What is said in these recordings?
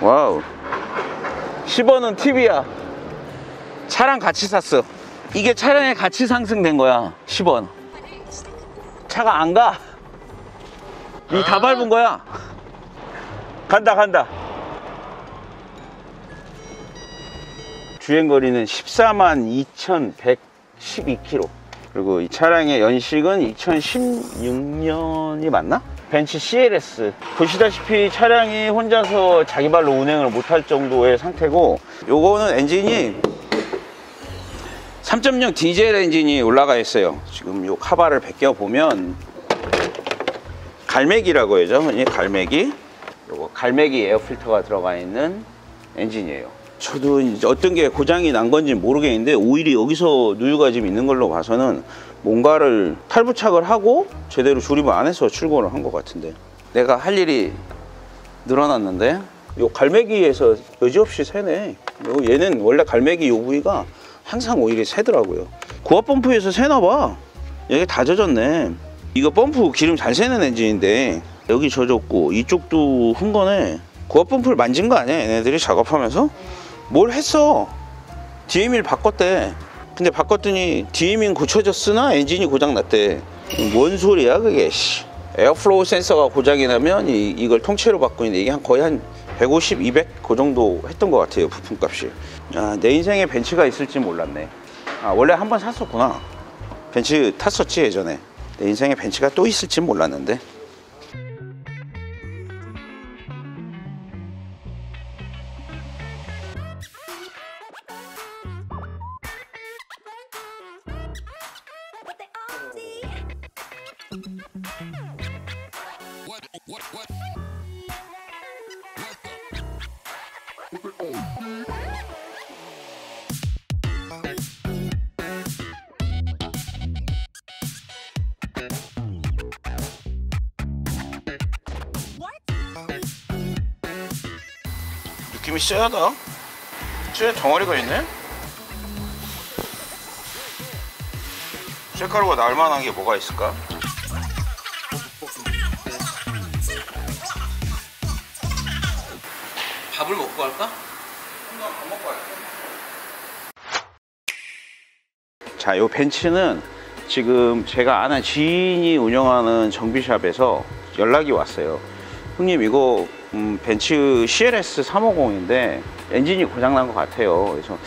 와우. 10원은 팁이야. 차랑 같이 샀어. 이게 차량에 같이 상승된 거야. 10원. 차가 안 가. 이 다 밟은 거야. 간다 간다. 주행거리는 142,112km. 그리고 이 차량의 연식은 2016년이 맞나? 벤츠 CLS. 보시다시피 차량이 혼자서 자기 발로 운행을 못할 정도의 상태고, 요거는 엔진이 3.0 디젤 엔진이 올라가 있어요. 지금 요 카바를 벗겨보면 갈매기라고 해야죠. 이 갈매기, 요거 갈매기 에어필터가 들어가 있는 엔진이에요. 저도 이제 어떤 게 고장이 난 건지 모르겠는데, 오일이 여기서 누유가 지금 있는 걸로 봐서는 뭔가를 탈부착을 하고 제대로 조립을 안 해서 출고를 한 것 같은데, 내가 할 일이 늘어났는데. 요 갈매기에서 여지없이 새네. 얘는 원래 갈매기 요 부위가 항상 오일이 새더라고요. 고압 펌프에서 새나 봐. 여기 다 젖었네. 이거 펌프 기름 잘 새는 엔진인데 여기 젖었고 이쪽도 흔 거네. 고압 펌프를 만진 거 아니야 얘네들이 작업하면서? 뭘 했어. DM을 바꿨대. 근데 바꿨더니 DM은 고쳐졌으나 엔진이 고장났대. 뭔 소리야 그게. 에어플로우 센서가 고장이 나면 이걸 통째로 바꾸는데 이게 거의 한 150, 200 그 정도 했던 것 같아요 부품값이. 아, 내 인생에 벤츠가 있을지 몰랐네. 아, 원래 한 번 샀었구나. 벤츠 탔었지 예전에. 내 인생에 벤츠가 또 있을지 몰랐는데. 느낌이 쎄하다. 쎄 덩어리가 있네. 쇠가루가 날만한 게 뭐가 있을까? 밥을 먹고 갈까? 안 먹고 갈게. 자, 요 벤츠는 지금 제가 아는 지인이 운영하는 정비샵에서 연락이 왔어요. 형님 이거 벤츠 CLS 350인데 엔진이 고장난 것 같아요. 그래서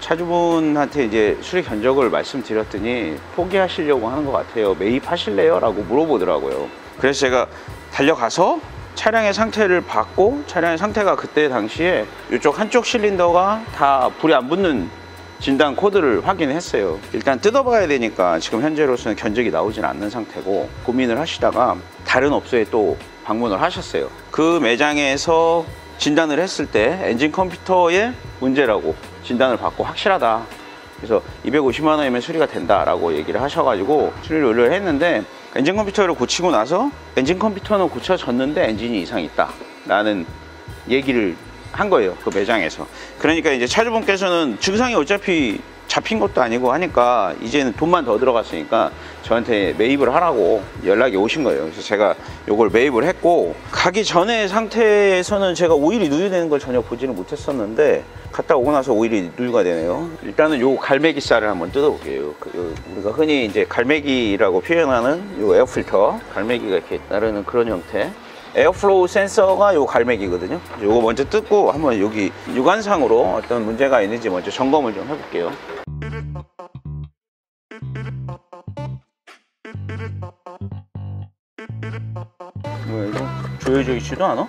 차주분한테 이제 수리 견적을 말씀드렸더니 포기하시려고 하는 것 같아요. 매입하실래요? 라고 물어보더라고요. 그래서 제가 달려가서 차량의 상태를 봤고, 차량의 상태가 그때 당시에 이쪽 한쪽 실린더가 다 불이 안 붙는 진단 코드를 확인했어요. 일단 뜯어봐야 되니까 지금 현재로서는 견적이 나오진 않는 상태고, 고민을 하시다가 다른 업소에 또 방문을 하셨어요. 그 매장에서 진단을 했을 때 엔진 컴퓨터의 문제라고 진단을 받고 확실하다. 그래서 250만 원이면 수리가 된다라고 얘기를 하셔가지고 수리를 의뢰를 했는데, 엔진 컴퓨터를 고치고 나서 엔진 컴퓨터는 고쳐졌는데 엔진이 이상이 있다 라는 얘기를 한 거예요 그 매장에서. 그러니까 이제 차주분께서는 증상이 어차피 잡힌 것도 아니고 하니까 이제는 돈만 더 들어갔으니까 저한테 매입을 하라고 연락이 오신 거예요. 그래서 제가 요걸 매입을 했고, 가기 전에 상태에서는 제가 오일이 누유되는 걸 전혀 보지는 못했었는데 갔다 오고 나서 오일이 누유가 되네요. 일단은 요 갈매기 살을 한번 뜯어볼게요. 우리가 흔히 이제 갈매기라고 표현하는 요 에어필터, 갈매기가 이렇게 나르는 그런 형태. 에어플로우 센서가 요 갈매기거든요. 요거 먼저 뜯고 한번 여기 육안상으로 어떤 문제가 있는지 먼저 점검을 좀 해볼게요. 뭐야 이거? 조여져있지도 않아?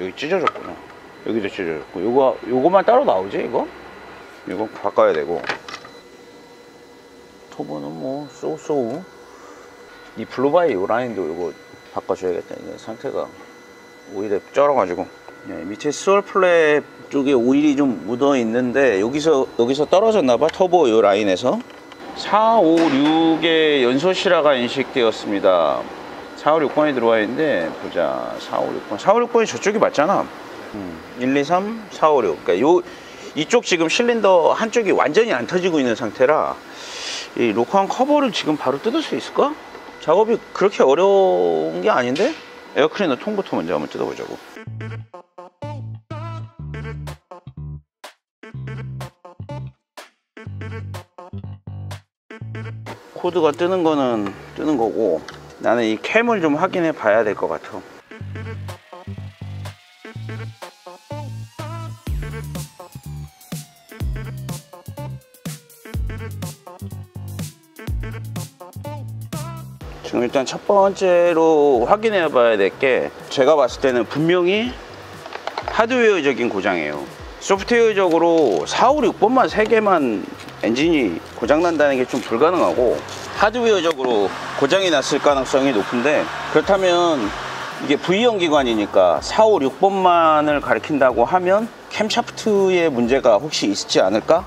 여기 찢어졌구나. 여기도 찢어졌고. 요거만 따로 나오지 이거? 이거 바꿔야 되고. 터보는 뭐 쏘쏘우. 이 블루바이 요 라인도 이거 바꿔줘야겠다. 이게 상태가 오일에 쩔어가지고. 네, 밑에 스월플랩 쪽에 오일이 좀 묻어 있는데 여기서 떨어졌나봐. 터보 요 라인에서 456의 연소실화가 인식되었습니다. 456번이 들어와 있는데 보자. 456번 456번이 저쪽이 맞잖아. 1, 2, 3, 456. 그러니까 요 이쪽 지금 실린더 한쪽이 완전히 안 터지고 있는 상태라 이 로커한 커버를 지금 바로 뜯을 수 있을까? 작업이 그렇게 어려운 게 아닌데? 에어클리너 통부터 먼저 한번 뜯어보자고. 코드가 뜨는 거는 뜨는 거고, 나는 이 캠을 좀 확인해 봐야 될 것 같아. 지금 일단 첫 번째로 확인해 봐야 될 게, 제가 봤을 때는 분명히 하드웨어적인 고장이에요. 소프트웨어적으로 4, 5, 6번만 3개만 엔진이 고장난다는 게 좀 불가능하고, 하드웨어적으로 고장이 났을 가능성이 높은데, 그렇다면 이게 V형 기관이니까 4, 5, 6번만을 가리킨다고 하면 캠샤프트의 문제가 혹시 있지 않을까?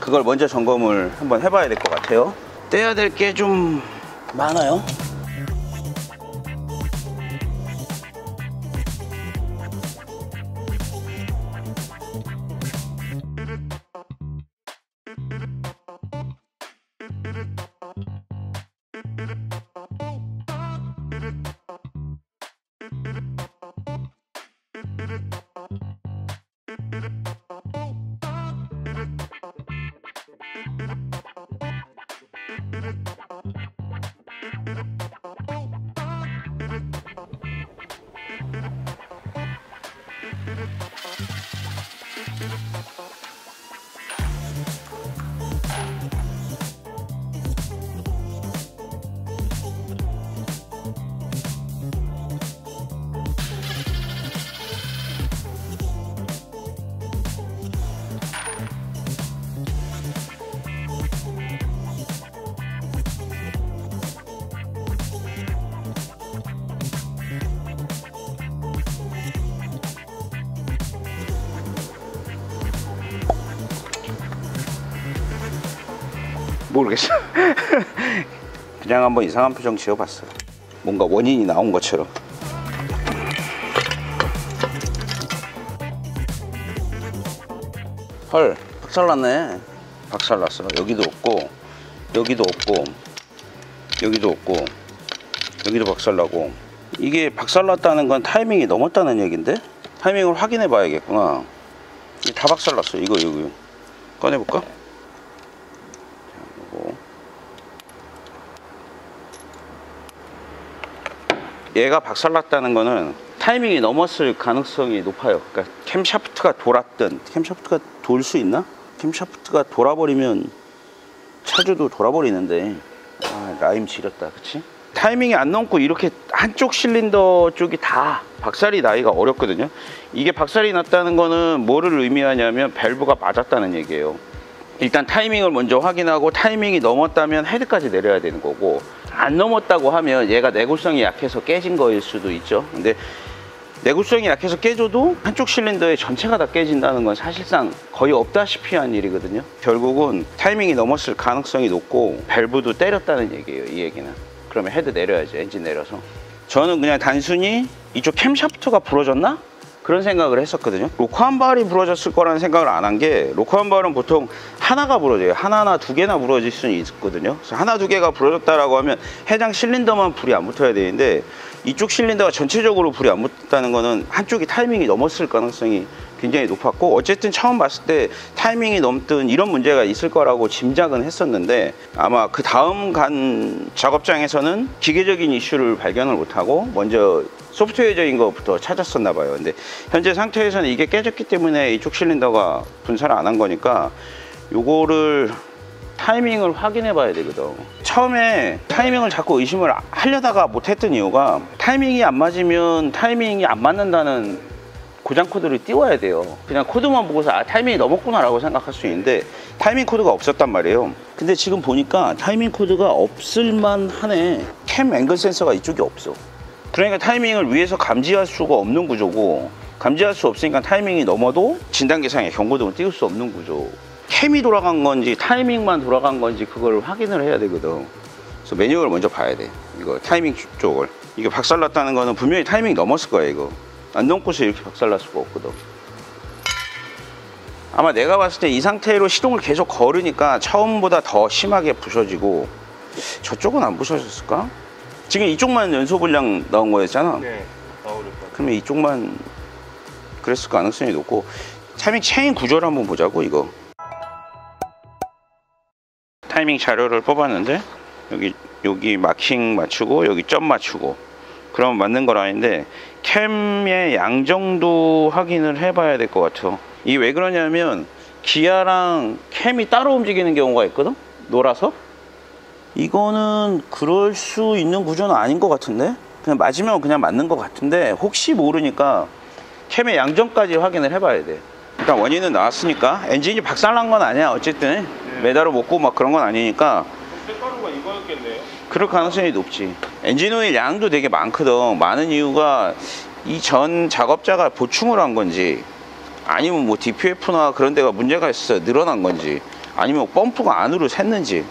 그걸 먼저 점검을 한번 해봐야 될 것 같아요. 떼야 될 게 좀 많아요. 모르겠어. 그냥 한번 이상한 표정 지어봤어요. 뭔가 원인이 나온 것처럼. 헐, 박살났네. 박살났어. 여기도 없고, 여기도 없고, 여기도 없고, 여기도 박살나고. 이게 박살났다는 건 타이밍이 넘었다는 얘긴데? 타이밍을 확인해 봐야겠구나. 다 박살났어. 이거 여기 꺼내볼까? 얘가 박살났다는 거는 타이밍이 넘었을 가능성이 높아요. 그러니까 캠샤프트가 돌았든, 캠샤프트가 돌 수 있나? 캠샤프트가 돌아버리면 차주도 돌아버리는데. 아, 라임 지렸다. 그치? 타이밍이 안 넘고 이렇게 한쪽 실린더 쪽이 다 박살이 나기가 어렵거든요. 이게 박살이 났다는 거는 뭐를 의미하냐면 밸브가 맞았다는 얘기예요. 일단 타이밍을 먼저 확인하고, 타이밍이 넘었다면 헤드까지 내려야 되는 거고, 안 넘었다고 하면 얘가 내구성이 약해서 깨진 거일 수도 있죠. 근데 내구성이 약해서 깨져도 한쪽 실린더의 전체가 다 깨진다는 건 사실상 거의 없다시피 한 일이거든요. 결국은 타이밍이 넘었을 가능성이 높고 밸브도 때렸다는 얘기예요, 이 얘기는. 그러면 헤드 내려야지, 엔진 내려서. 저는 그냥 단순히 이쪽 캠샤프트가 부러졌나? 그런 생각을 했었거든요. 로커 한 발이 부러졌을 거라는 생각을 안 한 게, 로커 한 발은 보통 하나가 부러져요. 하나나 두 개나 부러질 수는 있거든요. 그래서 하나 두 개가 부러졌다라고 하면 해당 실린더만 불이 안 붙어야 되는데, 이쪽 실린더가 전체적으로 불이 안 붙었다는 거는 한쪽이 타이밍이 넘었을 가능성이 굉장히 높았고, 어쨌든 처음 봤을 때 타이밍이 넘든 이런 문제가 있을 거라고 짐작은 했었는데, 아마 그 다음 간 작업장에서는 기계적인 이슈를 발견을 못하고 먼저 소프트웨어적인 것부터 찾았었나 봐요. 근데 현재 상태에서는 이게 깨졌기 때문에 이쪽 실린더가 분사를 안 한 거니까 요거를 타이밍을 확인해 봐야 되거든. 처음에 타이밍을 자꾸 의심을 하려다가 못했던 이유가, 타이밍이 안 맞으면 타이밍이 안 맞는다는 고장 코드를 띄워야 돼요. 그냥 코드만 보고서 아, 타이밍이 넘었구나 라고 생각할 수 있는데, 타이밍 코드가 없었단 말이에요. 근데 지금 보니까 타이밍 코드가 없을만 하네. 캠 앵글 센서가 이쪽이 없어. 그러니까 타이밍을 위에서 감지할 수가 없는 구조고, 감지할 수 없으니까 타이밍이 넘어도 진단기상에 경고등을 띄울 수 없는 구조. 캠이 돌아간 건지 타이밍만 돌아간 건지 그걸 확인을 해야 되거든. 그래서 매뉴얼을 먼저 봐야 돼. 이거 타이밍 쪽을. 이게 박살났다는 거는 분명히 타이밍이 넘었을 거야. 이거 안 넘고서 이렇게 박살날 수가 없거든. 아마 내가 봤을 때 이 상태로 시동을 계속 걸으니까 처음보다 더 심하게 부서지고, 저쪽은 안 부서졌을까? 지금 이쪽만 연소 분량 나온 거였잖아. 네, 나올 거예요. 그러면 이쪽만 그랬을 가능성이 높고. 타이밍 체인 구조를 한번 보자고. 이거 타이밍 자료를 뽑았는데 여기 마킹 맞추고 여기 점 맞추고 그러면 맞는 건 아닌데 캠의 양 정도 확인을 해봐야 될 것 같아요. 이게 왜 그러냐면 기아랑 캠이 따로 움직이는 경우가 있거든? 놀아서? 이거는 그럴 수 있는 구조는 아닌 것 같은데? 그냥 맞으면 그냥 맞는 것 같은데 혹시 모르니까 캠의 양정까지 확인을 해봐야 돼. 일단 원인은 나왔으니까 엔진이 박살난 건 아니야. 어쨌든 네. 메달을 못 구고 막 그런 건 아니니까. 색가루가 이거였겠네요. 그럴 가능성이 높지. 엔진 오일 양도 되게 많거든. 많은 이유가 이 전 작업자가 보충을 한 건지 아니면 뭐 DPF나 그런 데가 문제가 있어서 늘어난 건지 아니면 펌프가 안으로 샜는지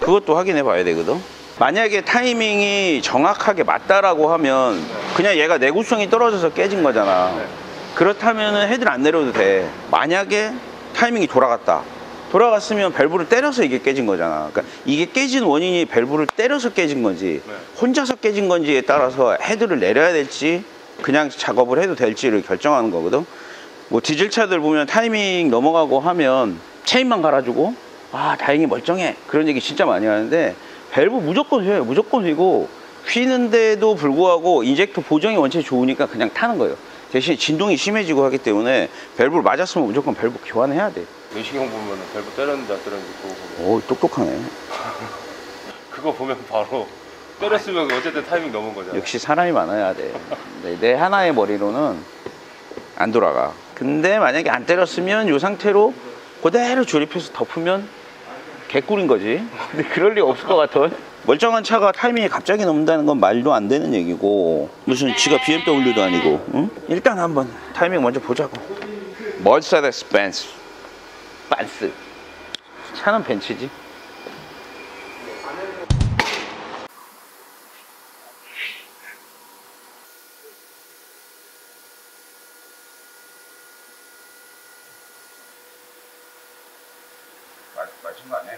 그것도 확인해 봐야 되거든. 만약에 타이밍이 정확하게 맞다라고 하면 그냥 얘가 내구성이 떨어져서 깨진 거잖아. 그렇다면 헤드를 안 내려도 돼. 만약에 타이밍이 돌아갔으면 밸브를 때려서 이게 깨진 거잖아. 그러니까 이게 깨진 원인이 밸브를 때려서 깨진 건지 혼자서 깨진 건지에 따라서 헤드를 내려야 될지 그냥 작업을 해도 될지를 결정하는 거거든. 뭐 디젤차들 보면 타이밍 넘어가고 하면 체인만 갈아주고 아 다행히 멀쩡해 그런 얘기 진짜 많이 하는데 밸브 무조건 휘어요. 무조건 휘고 휘는데도 불구하고 인젝터 보정이 원체 좋으니까 그냥 타는 거예요. 대신 진동이 심해지고 하기 때문에 밸브를 맞았으면 무조건 밸브 교환해야 돼. 내시경 보면 밸브 때렸는지 안 때렸는지 그거 보면 오 똑똑하네. 그거 보면 바로 때렸으면 어쨌든 타이밍 넘은 거잖아. 역시 사람이 많아야 돼. 내 하나의 머리로는 안 돌아가. 근데 만약에 안 때렸으면 이 상태로 그대로 조립해서 덮으면 개꿀인 거지. 근데 그럴 리가 없을 것 같아. 멀쩡한 차가 타이밍이 갑자기 넘는다는 건 말도 안 되는 얘기고 무슨 지가 BMW도 아니고. 응? 일단 한번 타이밍 먼저 보자고. 머세데스 벤츠 차는 벤츠지. 맞은 거 아니야?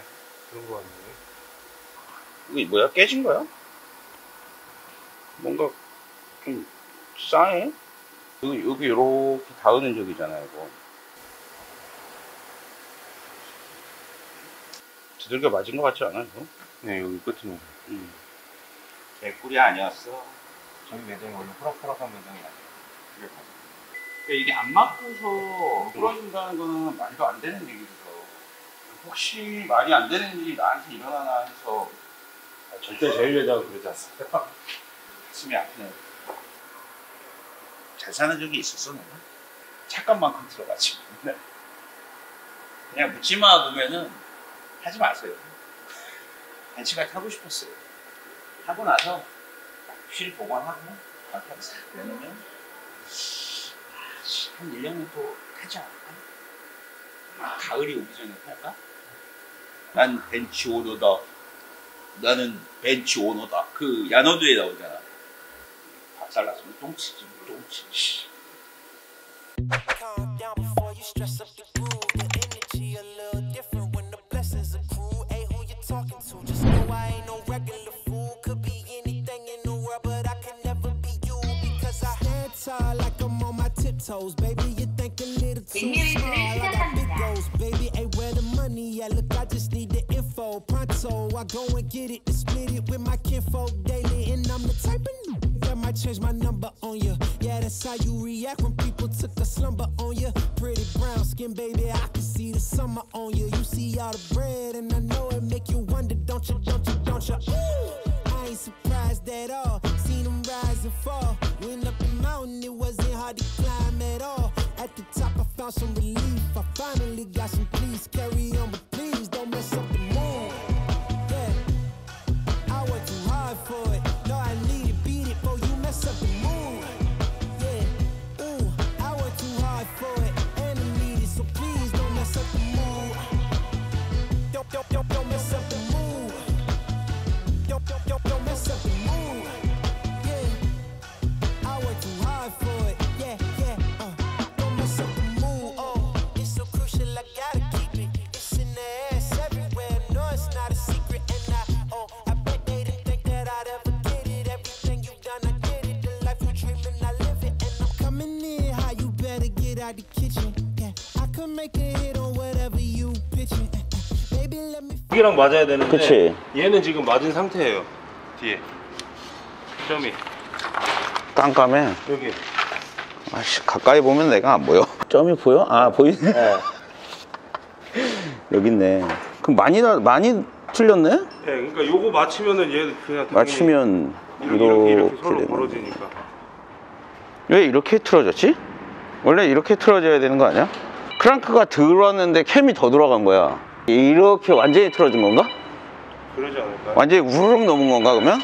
그런 거 같은데. 이게 뭐야? 깨진 거야? 뭔가 좀 싸해? 여기 이렇게 닿는 적이잖아 이거. 두들겨 맞은 거 같지 않아 이거? 네 여기 끝으로. 개꿀이 아니었어. 저희 매장이 원래 호락호락한 매장이 아니야. 이게 안 맞고서 부러진다는 거는 말도 안 되는 얘기죠. 혹시 말이 안 되는 일이 나한테 일어나나 해서 절대 저희 회장은 그러지 않습니다. 가슴이 아프네. 잘 사는 적이 있었어 내가? 착각만큼 들어갔지. 그냥 묻지마 보면은 하지 마세요. 벤츠가 타고 싶었어요. 타고 나서 휠 보관하고 바깥에 싹 내놓으면 한 1년은 또 타지 않을까? 가을이 오기 전에 탈까? 난 벤츠 오너다. 나는 벤츠 오너다. 그 야노드에 나오잖아. 박살났으면 똥치지, 똥치지. I go and get it, split it with my kinfolk daily, and I'm the type of n***a that might change my number on ya. Yeah, that's how you react when people took a slumber on ya. Pretty brown skin, baby, I can see the summer on ya. You see all the bread, and I know it make you wonder, don't ya? I ain't surprised at all. Seen them rise and fall. Went up the mountain, it wasn't hard to climb at all. At the top, I found some relief. I finally got some peace. Carry on, but please don't mess up the moon. Don't mess up the mood. Oh, it's so crucial. I gotta. 트럭이랑 맞아야 되는데 그치. 얘는 지금 맞은 상태예요. 뒤에 점이 깜깜해 여기. 아씨 가까이 보면 내가 안 보여. 점이 보여? 아 보이네. 네. 여기 있네. 그럼 많이 틀렸네? 네, 그러니까 요거 맞추면은 얘 그냥 맞추면 이렇게 서로 벌어지니까. 왜 이렇게 틀어졌지? 원래 이렇게 틀어져야 되는 거 아니야? 크랑크가 들어왔는데 캠이 더 들어간 거야. 이렇게 완전히 틀어진 건가? 그러지 않을까요? 완전히 우르륵 넘은 건가 그러면?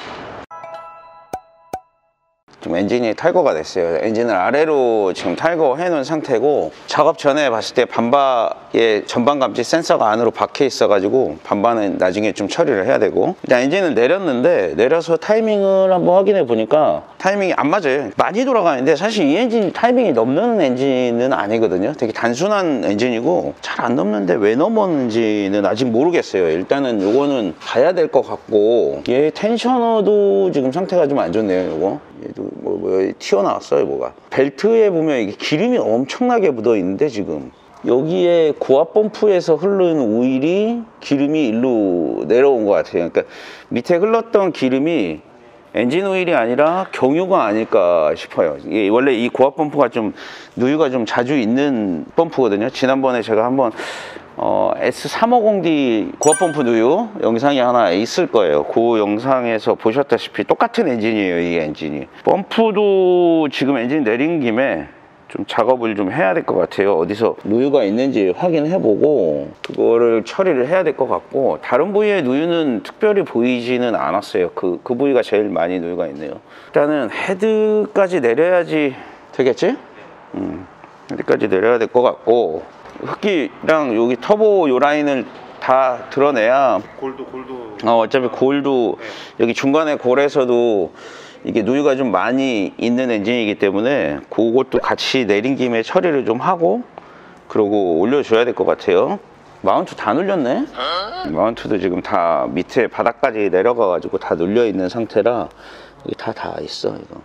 좀 엔진이 탈거가 됐어요. 엔진을 아래로 지금 탈거해 놓은 상태고 작업 전에 봤을 때 반바의 전방 감지 센서가 안으로 박혀 있어 가지고 반바는 나중에 좀 처리를 해야 되고, 일단 엔진을 내렸는데 내려서 타이밍을 한번 확인해 보니까 타이밍이 안 맞아요. 많이 돌아가는데 사실 이 엔진이 타이밍이 넘는 엔진은 아니거든요. 되게 단순한 엔진이고 잘 안 넘는데 왜 넘었는지는 아직 모르겠어요. 일단은 요거는 봐야 될 것 같고, 얘 텐셔너도 지금 상태가 좀 안 좋네요. 요거 얘도 뭐 튀어나왔어요. 뭐가 벨트에 보면 이게 기름이 엄청나게 묻어 있는데 지금 여기에 고압 펌프에서 흐른 오일이 기름이 일로 내려온 것 같아요. 그러니까 밑에 흘렀던 기름이 엔진 오일이 아니라 경유가 아닐까 싶어요. 이게 원래 이 고압 펌프가 좀 누유가 좀 자주 있는 펌프거든요. 지난번에 제가 한번 S350D 고압 펌프 누유 영상이 하나 있을 거예요. 그 영상에서 보셨다시피 똑같은 엔진이에요. 이 엔진이 펌프도 지금 엔진 내린 김에 좀 작업을 좀 해야 될 것 같아요. 어디서 누유가 있는지 확인해보고 그거를 처리를 해야 될 것 같고, 다른 부위에 누유는 특별히 보이지는 않았어요. 그 부위가 제일 많이 누유가 있네요. 일단은 헤드까지 내려야지 되겠지? 헤드까지 내려야 될 것 같고, 흡기랑 여기 터보 요 라인을 다 드러내야 골도 어차피 골도 네. 여기 중간에 골에서도 이게 누유가 좀 많이 있는 엔진이기 때문에 그것도 같이 내린 김에 처리를 좀 하고 그러고 올려줘야 될 것 같아요. 마운트 다 눌렸네? 마운트도 지금 다 밑에 바닥까지 내려가 가지고 다 눌려 있는 상태라 여기 다 있어. 이거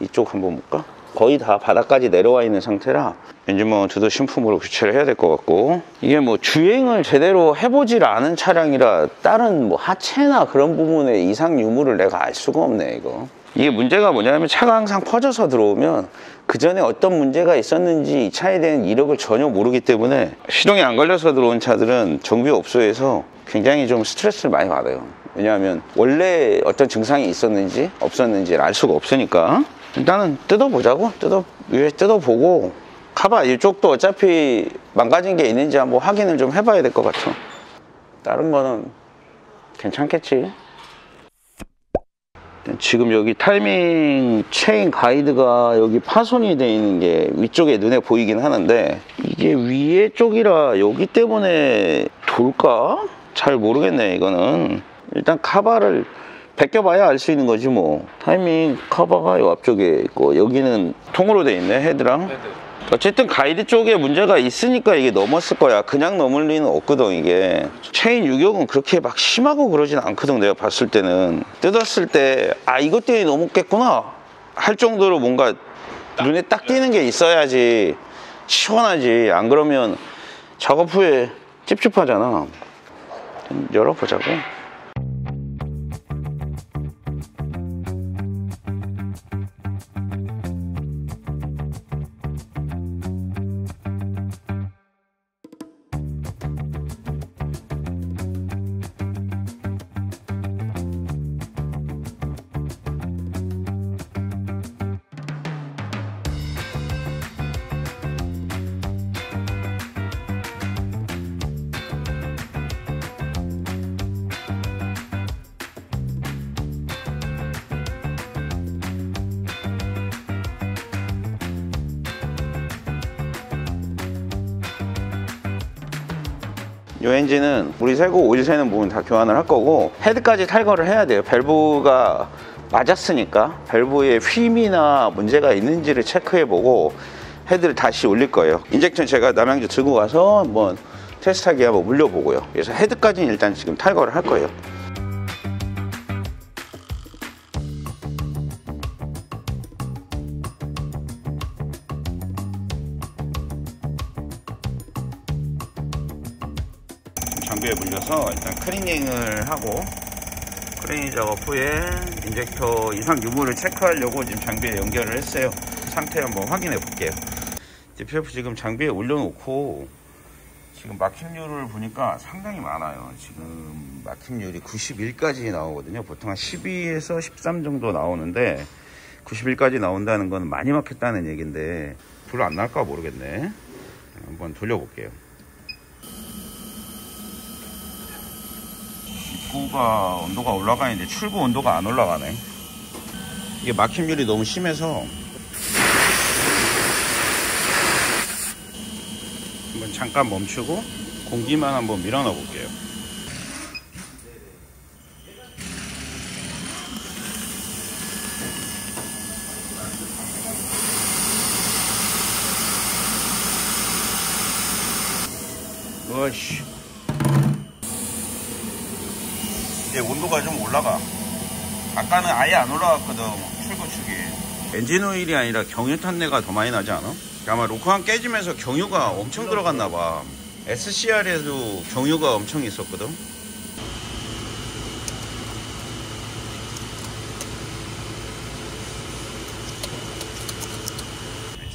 이쪽 한번 볼까? 거의 다 바닥까지 내려와 있는 상태라 엔진 마운트도 신품으로 교체를 해야 될 것 같고, 이게 뭐 주행을 제대로 해보질 않은 차량이라 다른 뭐 하체나 그런 부분에 이상 유무를 내가 알 수가 없네. 이게 문제가 뭐냐면 차가 항상 퍼져서 들어오면 그 전에 어떤 문제가 있었는지 이 차에 대한 이력을 전혀 모르기 때문에 시동이 안 걸려서 들어온 차들은 정비업소에서 굉장히 좀 스트레스를 많이 받아요. 왜냐하면 원래 어떤 증상이 있었는지 없었는지를 알 수가 없으니까 일단은 뜯어보자고. 위에 뜯어보고 카바 이쪽도 어차피 망가진 게 있는지 한번 확인을 좀 해봐야 될 것 같아. 다른 거는 괜찮겠지. 지금 여기 타이밍 체인 가이드가 여기 파손이 돼 있는 게 위쪽에 눈에 보이긴 하는데 이게 위에 쪽이라 여기 때문에 돌까? 잘 모르겠네. 이거는 일단 카바를 벗겨봐야 알 수 있는 거지 뭐. 타이밍 커버가 이 앞쪽에 있고 여기는 통으로 돼 있네. 헤드랑 어쨌든 가이드 쪽에 문제가 있으니까 이게 넘었을 거야. 그냥 넘을 리는 없거든. 이게 체인 유격은 그렇게 막 심하고 그러진 않거든. 내가 봤을 때는 뜯었을 때 아 이것 때문에 넘었겠구나 할 정도로 뭔가 눈에 딱 띄는 게 있어야지 시원하지. 안 그러면 작업 후에 찝찝하잖아. 열어보자고. 이 엔진은 물이 새고 오일 새는 부분 다 교환을 할 거고 헤드까지 탈거를 해야 돼요. 밸브가 맞았으니까 밸브에 휨이나 문제가 있는지를 체크해보고 헤드를 다시 올릴 거예요. 인젝션 제가 남양주 들고 가서 한번 테스트하기 한번 물려보고요. 그래서 헤드까지는 일단 지금 탈거를 할 거예요. 물기에 물려서 일단 크리닝을 하고, 크리닝 작업 후에 인젝터 이상 유무를 체크하려고 지금 장비에 연결을 했어요. 상태 한번 확인해 볼게요. DPF 지금 장비에 올려놓고 지금 막힘률을 보니까 상당히 많아요. 지금 막힘률이 91까지 나오거든요. 보통 한 12에서 13 정도 나오는데 91까지 나온다는 건 많이 막혔다는 얘기인데 별로 안 나올까 모르겠네. 한번 돌려볼게요. 입구가 온도가 올라가는데 출구 온도가 안 올라가네. 이게 막힘률이 너무 심해서 한번 잠깐 멈추고 공기만 한번 밀어 넣어 볼게요. 으이씨, 이제 온도가 좀 올라가. 아까는 아예 안 올라갔거든, 출구축이. 엔진 오일이 아니라 경유 탄내가 더 많이 나지 않아? 아마 로커항 깨지면서 경유가 엄청 들어갔나봐. SCR에도 경유가 엄청 있었거든.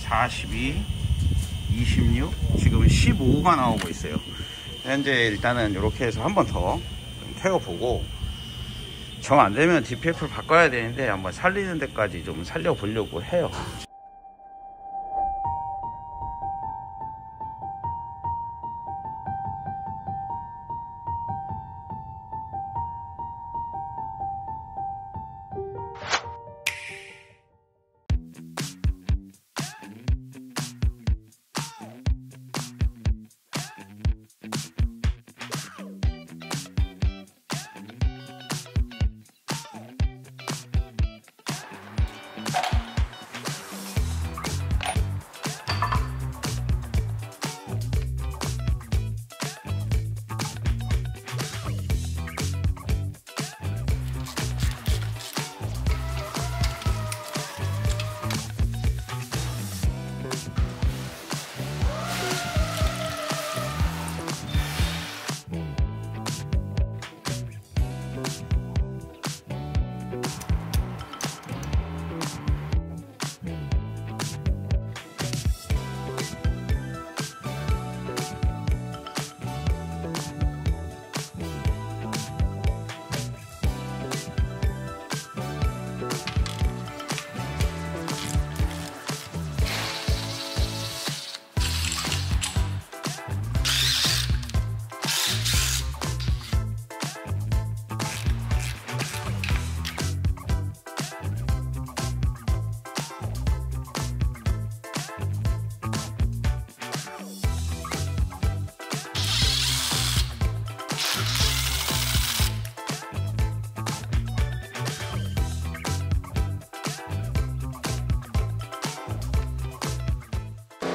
(42) (26) 지금 (15가) 나오고 있어요. 현재 일단은 이렇게 해서 한 번 더 태워보고, 정 안되면 DPF를 바꿔야 되는데 한번 살리는 데까지 좀 살려보려고 해요.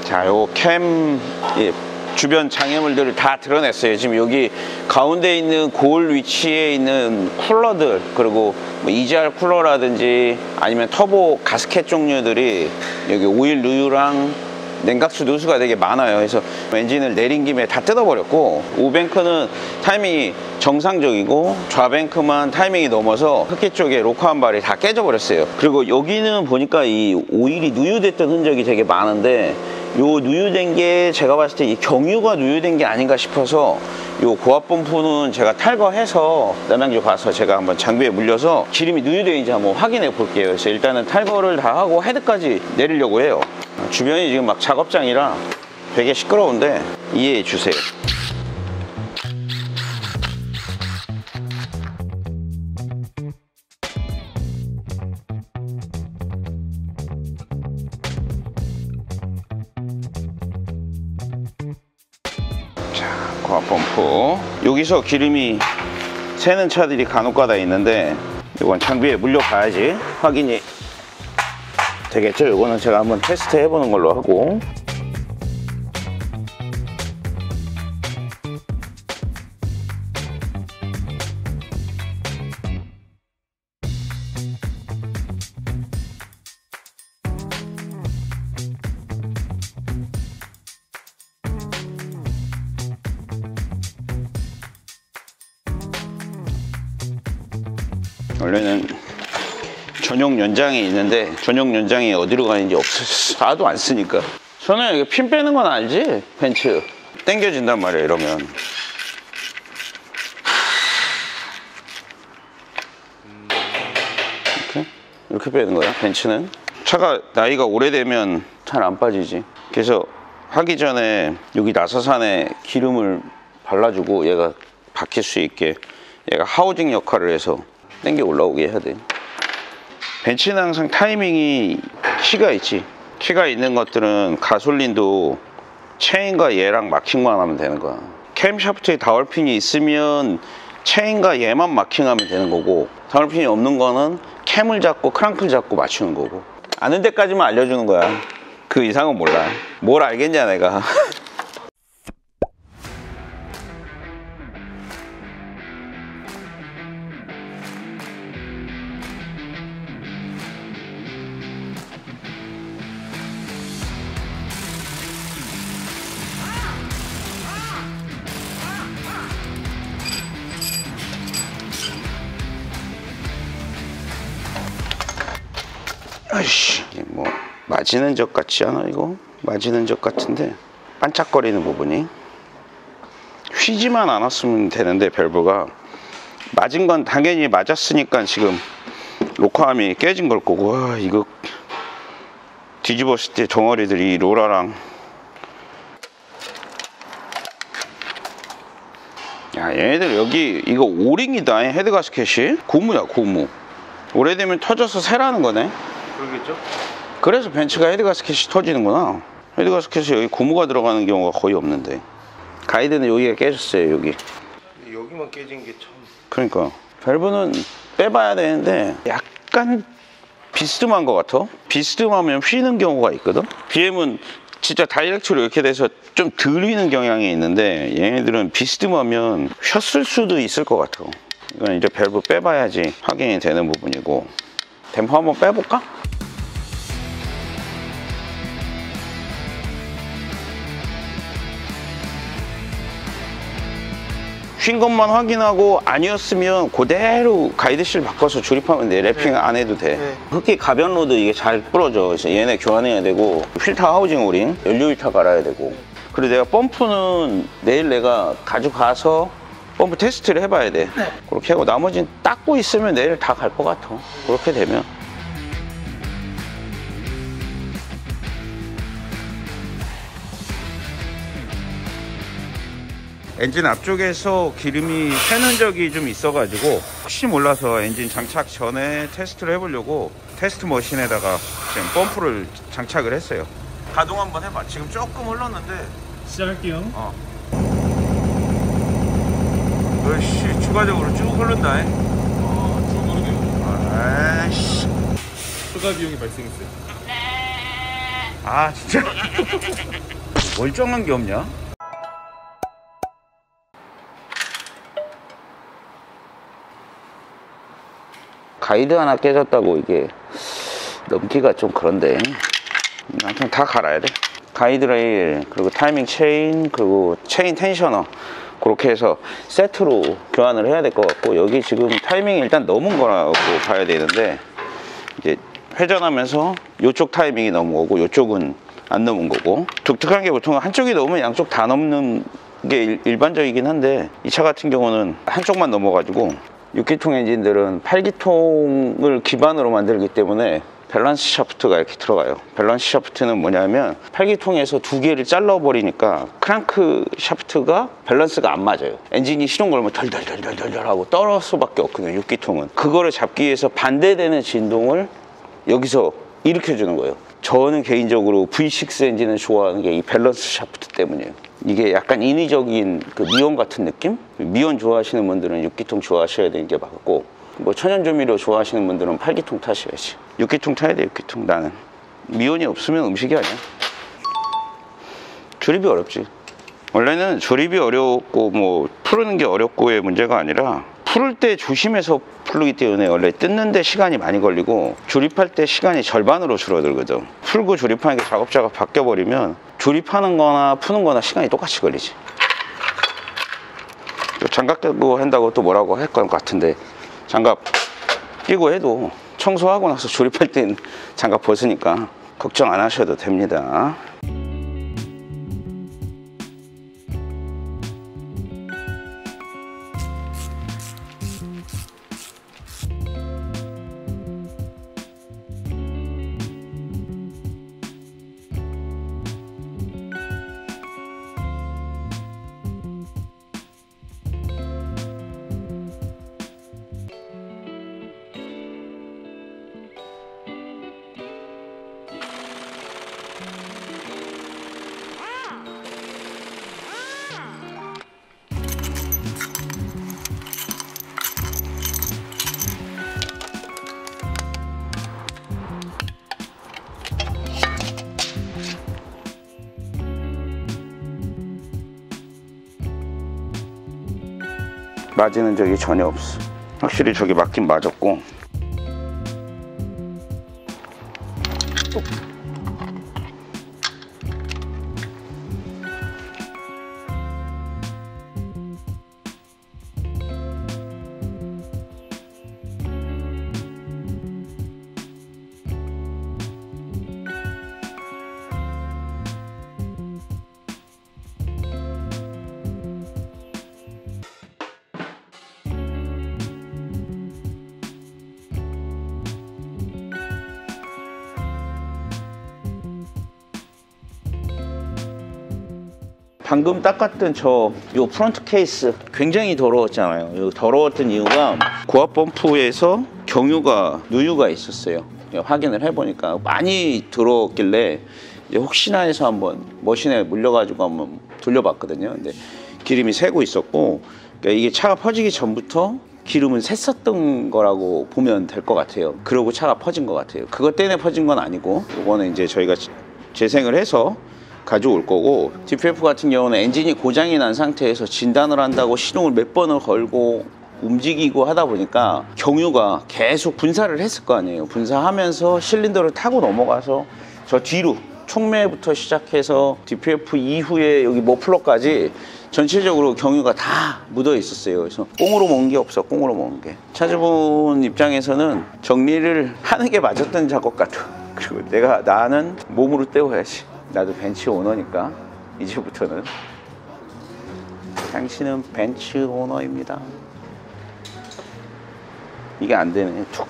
자, 요 캠 주변 장애물들을 다 드러냈어요. 지금 여기 가운데 있는 고울 위치에 있는 쿨러들, 그리고 뭐 EGR 쿨러라든지 아니면 터보 가스켓 종류들이 여기 오일 누유랑 냉각수 누수가 되게 많아요. 그래서 엔진을 내린 김에 다 뜯어버렸고, 우뱅크는 타이밍이 정상적이고 좌뱅크만 타이밍이 넘어서 흡기 쪽에 로커한 발이 다 깨져버렸어요. 그리고 여기는 보니까 이 오일이 누유됐던 흔적이 되게 많은데, 요 누유된 게 제가 봤을 때 이 경유가 누유된 게 아닌가 싶어서 요 고압 펌프는 제가 탈거해서 남양주 가서 제가 한번 장비에 물려서 기름이 누유되는지 한번 확인해 볼게요. 그래서 일단은 탈거를 다 하고 헤드까지 내리려고 해요. 주변이 지금 막 작업장이라 되게 시끄러운데 이해해 주세요. 고압 펌프, 여기서 기름이 새는 차들이 간혹가다 있는데 이건 장비에 물려봐야지 확인이 되겠죠. 이거는 제가 한번 테스트 해보는 걸로 하고, 원래는 전용 연장이 있는데 전용 연장이 어디로 가는지 없어서 하나도 안 쓰니까. 저는 이게 핀 빼는 건 알지? 벤츠 당겨진단 말이야 이러면. 이렇게 빼는 거야 벤츠는. 차가 나이가 오래되면 잘 안 빠지지. 그래서 하기 전에 여기 나사산에 기름을 발라주고 얘가 박힐 수 있게 얘가 하우징 역할을 해서 당겨 올라오게 해야 돼. 벤츠는 항상 타이밍이 키가 있지. 키가 있는 것들은 가솔린도 체인과 얘랑 마킹만 하면 되는 거야. 캠샤프트에 다월핀이 있으면 체인과 얘만 마킹하면 되는 거고, 다월핀이 없는 거는 캠을 잡고 크랑크를 잡고 맞추는 거고. 아는 데까지만 알려주는 거야. 그 이상은 몰라. 뭘 알겠냐 내가. 아이씨, 뭐 맞이는 적 같지 않아 이거? 맞이는 적 같은데 반짝거리는 부분이 휘지만 않았으면 되는데, 밸브가 맞은 건 당연히 맞았으니까 지금 로커암이 깨진 걸 거고. 와, 이거 뒤집었을 때 덩어리들이 로라랑. 야, 얘네들 여기 이거 오링이다. 헤드 가스켓이 고무야 고무. 오래되면 터져서 새라는 거네. 그러겠죠? 그래서 벤츠가 헤드가스켓이 터지는구나. 헤드가스켓에 여기 고무가 들어가는 경우가 거의 없는데. 가이드는 여기가 깨졌어요 여기. 근데 여기만 깨진 게 참. 그러니까 밸브는 빼봐야 되는데 약간 비스듬한 것 같아. 비스듬하면 휘는 경우가 있거든. BM은 진짜 다이렉트로 이렇게 돼서 좀 덜 휘는 경향이 있는데 얘네들은 비스듬하면 휘었을 수도 있을 것 같아. 이건 이제 밸브 빼봐야지 확인이 되는 부분이고. 댐퍼 한번 빼볼까? 휜 것만 확인하고 아니었으면 그대로 가이드실 바꿔서 조립하면 돼. 랩핑 안 해도 돼. 흡기 가변 로드 이게 잘 부러져. 그래서 얘네 교환해야 되고, 필터 하우징 오링, 연료 필터 갈아야 되고. 그리고 내가 펌프는 내일 내가 가져가서 펌프 테스트를 해봐야 돼. 네. 그렇게 하고 나머지는 닦고 있으면 내일 다 갈 것 같아. 그렇게 되면. 엔진 앞쪽에서 기름이 새는 적이 좀 있어가지고 혹시 몰라서 엔진 장착 전에 테스트를 해보려고 테스트 머신에다가 지금 펌프를 장착을 했어요. 가동 한번 해봐. 지금 조금 흘렀는데. 시작할게요. 으이씨, 추가적으로 쭉 흐른다. 아, 쭉 흐르네요. 아이씨, 추가 비용이 발생했어요. 아, 진짜? 멀쩡한 게 없냐? 가이드 하나 깨졌다고 이게 넘기가 좀 그런데. 아무튼 다 갈아야 돼. 가이드레일, 그리고 타이밍 체인, 그리고 체인 텐셔너. 그렇게 해서 세트로 교환을 해야 될 것 같고, 여기 지금 타이밍이 일단 넘은 거라고 봐야 되는데, 이제 회전하면서 이쪽 타이밍이 넘은 거고 이쪽은 안 넘은 거고. 독특한 게 보통 한쪽이 넘으면 양쪽 다 넘는 게 일반적이긴 한데 이 차 같은 경우는 한쪽만 넘어가지고. 6기통 엔진들은 8기통을 기반으로 만들기 때문에 밸런스 샤프트가 이렇게 들어가요. 밸런스 샤프트는 뭐냐면 8기통에서 두 개를 잘라버리니까 크랭크 샤프트가 밸런스가 안 맞아요. 엔진이 시동 걸면 덜덜덜덜덜 하고 떨어질 수밖에 없거든요. 6기통은 그거를 잡기 위해서 반대되는 진동을 여기서 일으켜주는 거예요. 저는 개인적으로 V6 엔진을 좋아하는 게 이 밸런스 샤프트 때문이에요. 이게 약간 인위적인 그 미온 같은 느낌? 미온 좋아하시는 분들은 6기통 좋아하셔야 되는 게 맞고, 뭐 천연조미료 좋아하시는 분들은 8기통 타셔야지. 6기통 타야 돼. 6기통. 나는 미온이 없으면 음식이 아니야. 조립이 어렵지. 원래는 조립이 어렵고 뭐 푸르는 게 어렵고의 문제가 아니라 풀을 때 조심해서 풀기 때문에 원래 뜯는데 시간이 많이 걸리고 조립할 때 시간이 절반으로 줄어들거든. 풀고 조립하는 게 작업자가 바뀌어버리면 조립하는 거나 푸는 거나 시간이 똑같이 걸리지. 또 장갑 끼고 한다고 또 뭐라고 할 것 같은데, 장갑 이거 해도 청소하고 나서 조립할 때는 장갑 벗으니까 걱정 안 하셔도 됩니다. 맞이는 적이 전혀 없어. 확실히 저기 맞긴 맞았고. 방금 닦았던 저 요 프론트 케이스 굉장히 더러웠잖아요. 요 더러웠던 이유가 고압 펌프에서 누유가 있었어요. 확인을 해보니까 많이 들어왔길래 혹시나 해서 한번 머신에 물려가지고 한번 돌려봤거든요. 근데 기름이 새고 있었고, 그러니까 이게 차가 퍼지기 전부터 기름은 샜었던 거라고 보면 될 것 같아요. 그러고 차가 퍼진 것 같아요. 그것 때문에 퍼진 건 아니고, 이거는 이제 저희가 재생을 해서 가져올 거고, DPF 같은 경우는 엔진이 고장이 난 상태에서 진단을 한다고 시동을 몇 번을 걸고 움직이고 하다 보니까 경유가 계속 분사를 했을 거 아니에요. 분사하면서 실린더를 타고 넘어가서 저 뒤로 촉매부터 시작해서 DPF 이후에 여기 머플러까지 전체적으로 경유가 다 묻어 있었어요. 그래서 꽁으로 먹은 게 없어. 꽁으로 먹은 게. 차주분 입장에서는 정리를 하는 게 맞았던 작업 같아. 그리고 나는 몸으로 때워야지. 나도 벤츠 오너니까 이제부터는 당신은 벤츠 오너입니다. 이게 안 되네. 툭.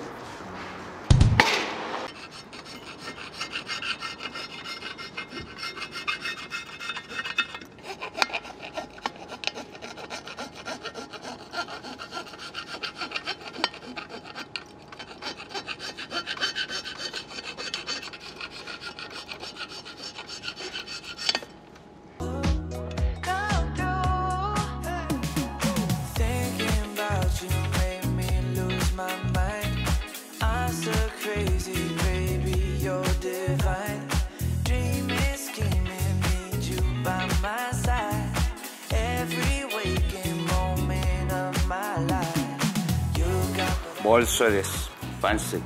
멀세데스 반스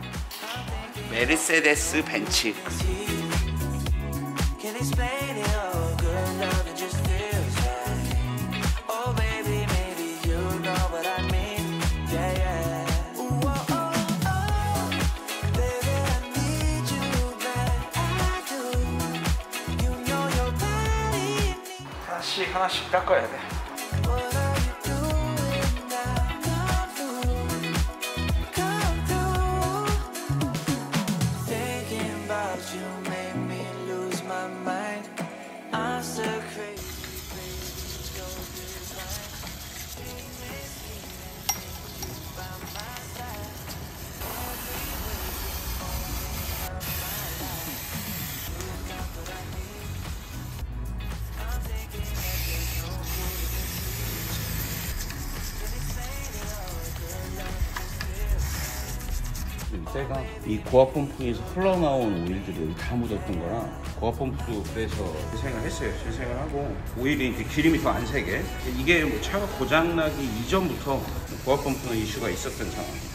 메르세데스 벤츠 하나씩 닦아야 돼. 때가 이 고압 펌프에서 흘러나온 오일들이 다 묻었던 거라 고압 펌프도 그래서 재생을 했어요. 재생을 하고 오일이 이제 기름이 더 안 새게. 이게 뭐 차가 고장 나기 이전부터 고압 펌프는 이슈가 있었던 상황입니다.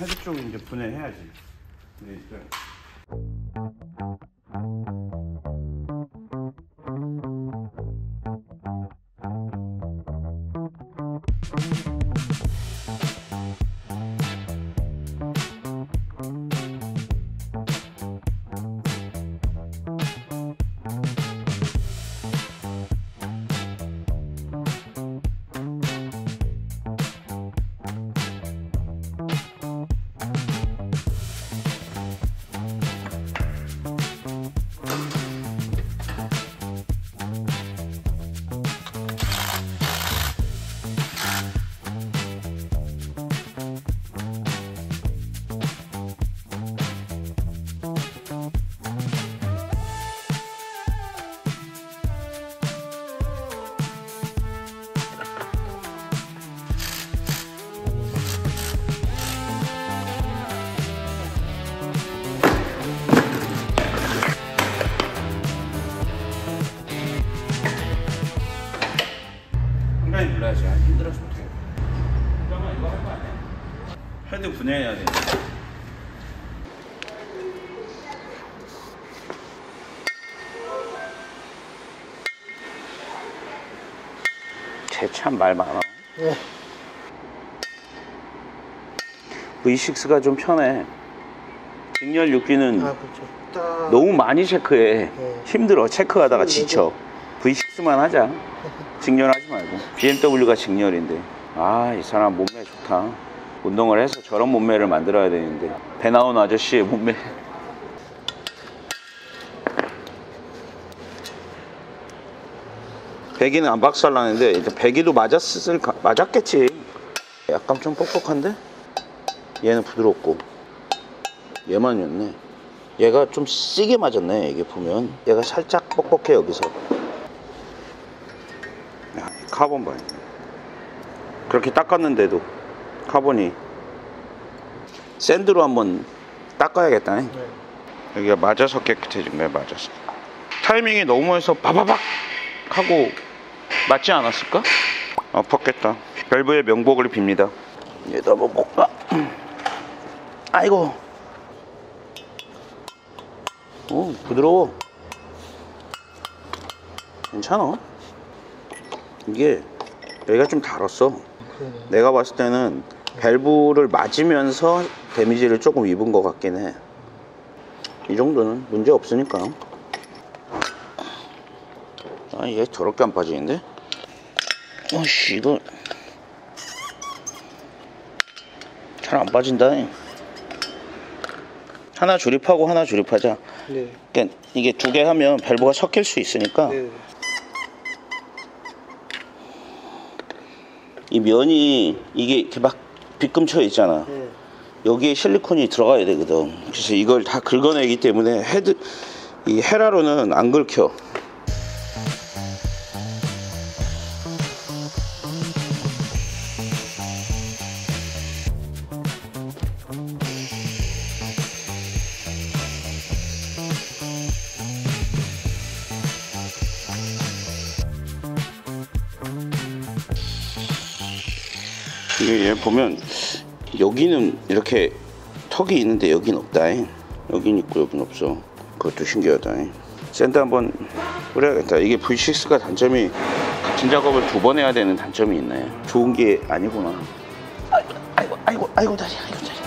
하드 쪽은 이제 분해해야지. 근데 일단 헤드 분해해야 돼. 쟤 참 말 많아. 네. V6가 좀 편해. 직렬 6기는 아, 그렇죠. 딱... 너무 많이 체크해. 네. 힘들어. 체크하다가 지쳐. V6만 하자. 직렬하지 말고. BMW가 직렬인데. 아, 이 사람 몸매 좋다. 운동을 해서 저런 몸매를 만들어야 되는데 배 나온 아저씨의 몸매. 배기는 안 박살나는데 일단 배기도 맞았겠지. 약간 좀 뻑뻑한데 얘는 부드럽고 얘만 였네. 얘가 좀 세게 맞았네. 이게 보면 얘가 살짝 뻑뻑해. 여기서 야, 카본 봐요. 그렇게 닦았는데도 카본이. 샌드로 한번 닦아야겠다. 네. 여기가 맞아서 깨끗해진 거야. 맞아서 타이밍이 너무 해서 바바박 하고 맞지 않았을까? 아팠겠다. 밸브의 명복을 빕니다. 얘도 한번 볼까? 아이고. 오, 부드러워. 괜찮아. 이게 여기가 좀 달았어. 내가 봤을 때는 밸브를 맞으면서 데미지를 조금 입은 것 같긴 해. 이 정도는 문제 없으니까. 아, 얘 저렇게 안 빠지는데? 어씨, 이거 잘 안 빠진다. 하나 조립하고 하나 조립하자. 네. 그러니까 이게 두 개 하면 밸브가 섞일 수 있으니까. 네. 이 면이 이게 이렇게 막 빗금쳐 있잖아. 네. 여기에 실리콘이 들어가야 되거든. 그래서 이걸 다 긁어내기 때문에 이 헤라로는 안 긁혀. 얘 보면 여기는 이렇게 턱이 있는데 여긴 없다. 여긴 있고 여긴 없어. 그것도 신기하다. 샌드 한번 뿌려야겠다. 이게 V6가 단점이 같은 작업을 두 번 해야 되는 단점이 있네. 좋은 게 아니구나. 아이고 아이고 아이고 아이고 다리. 아이고 다리.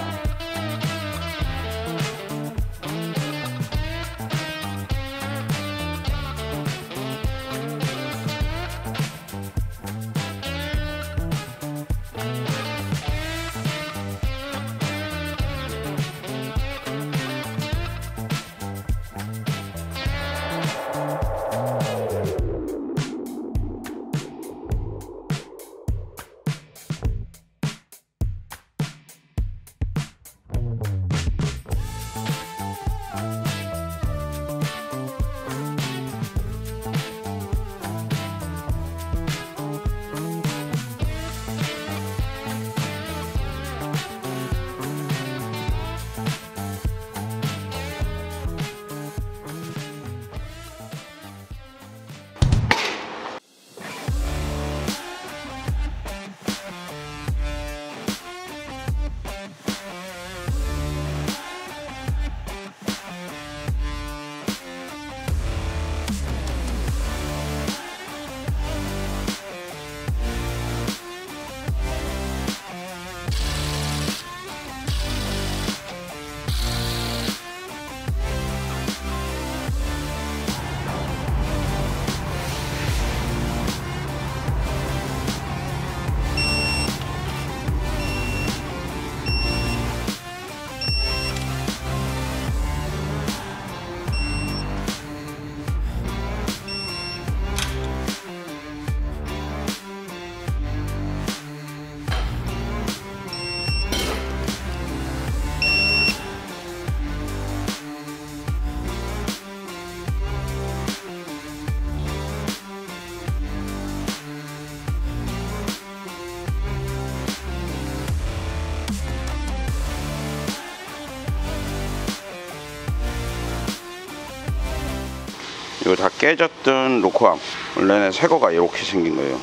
이거 다 깨졌던 로코암, 원래는 새 거가 이렇게 생긴 거예요.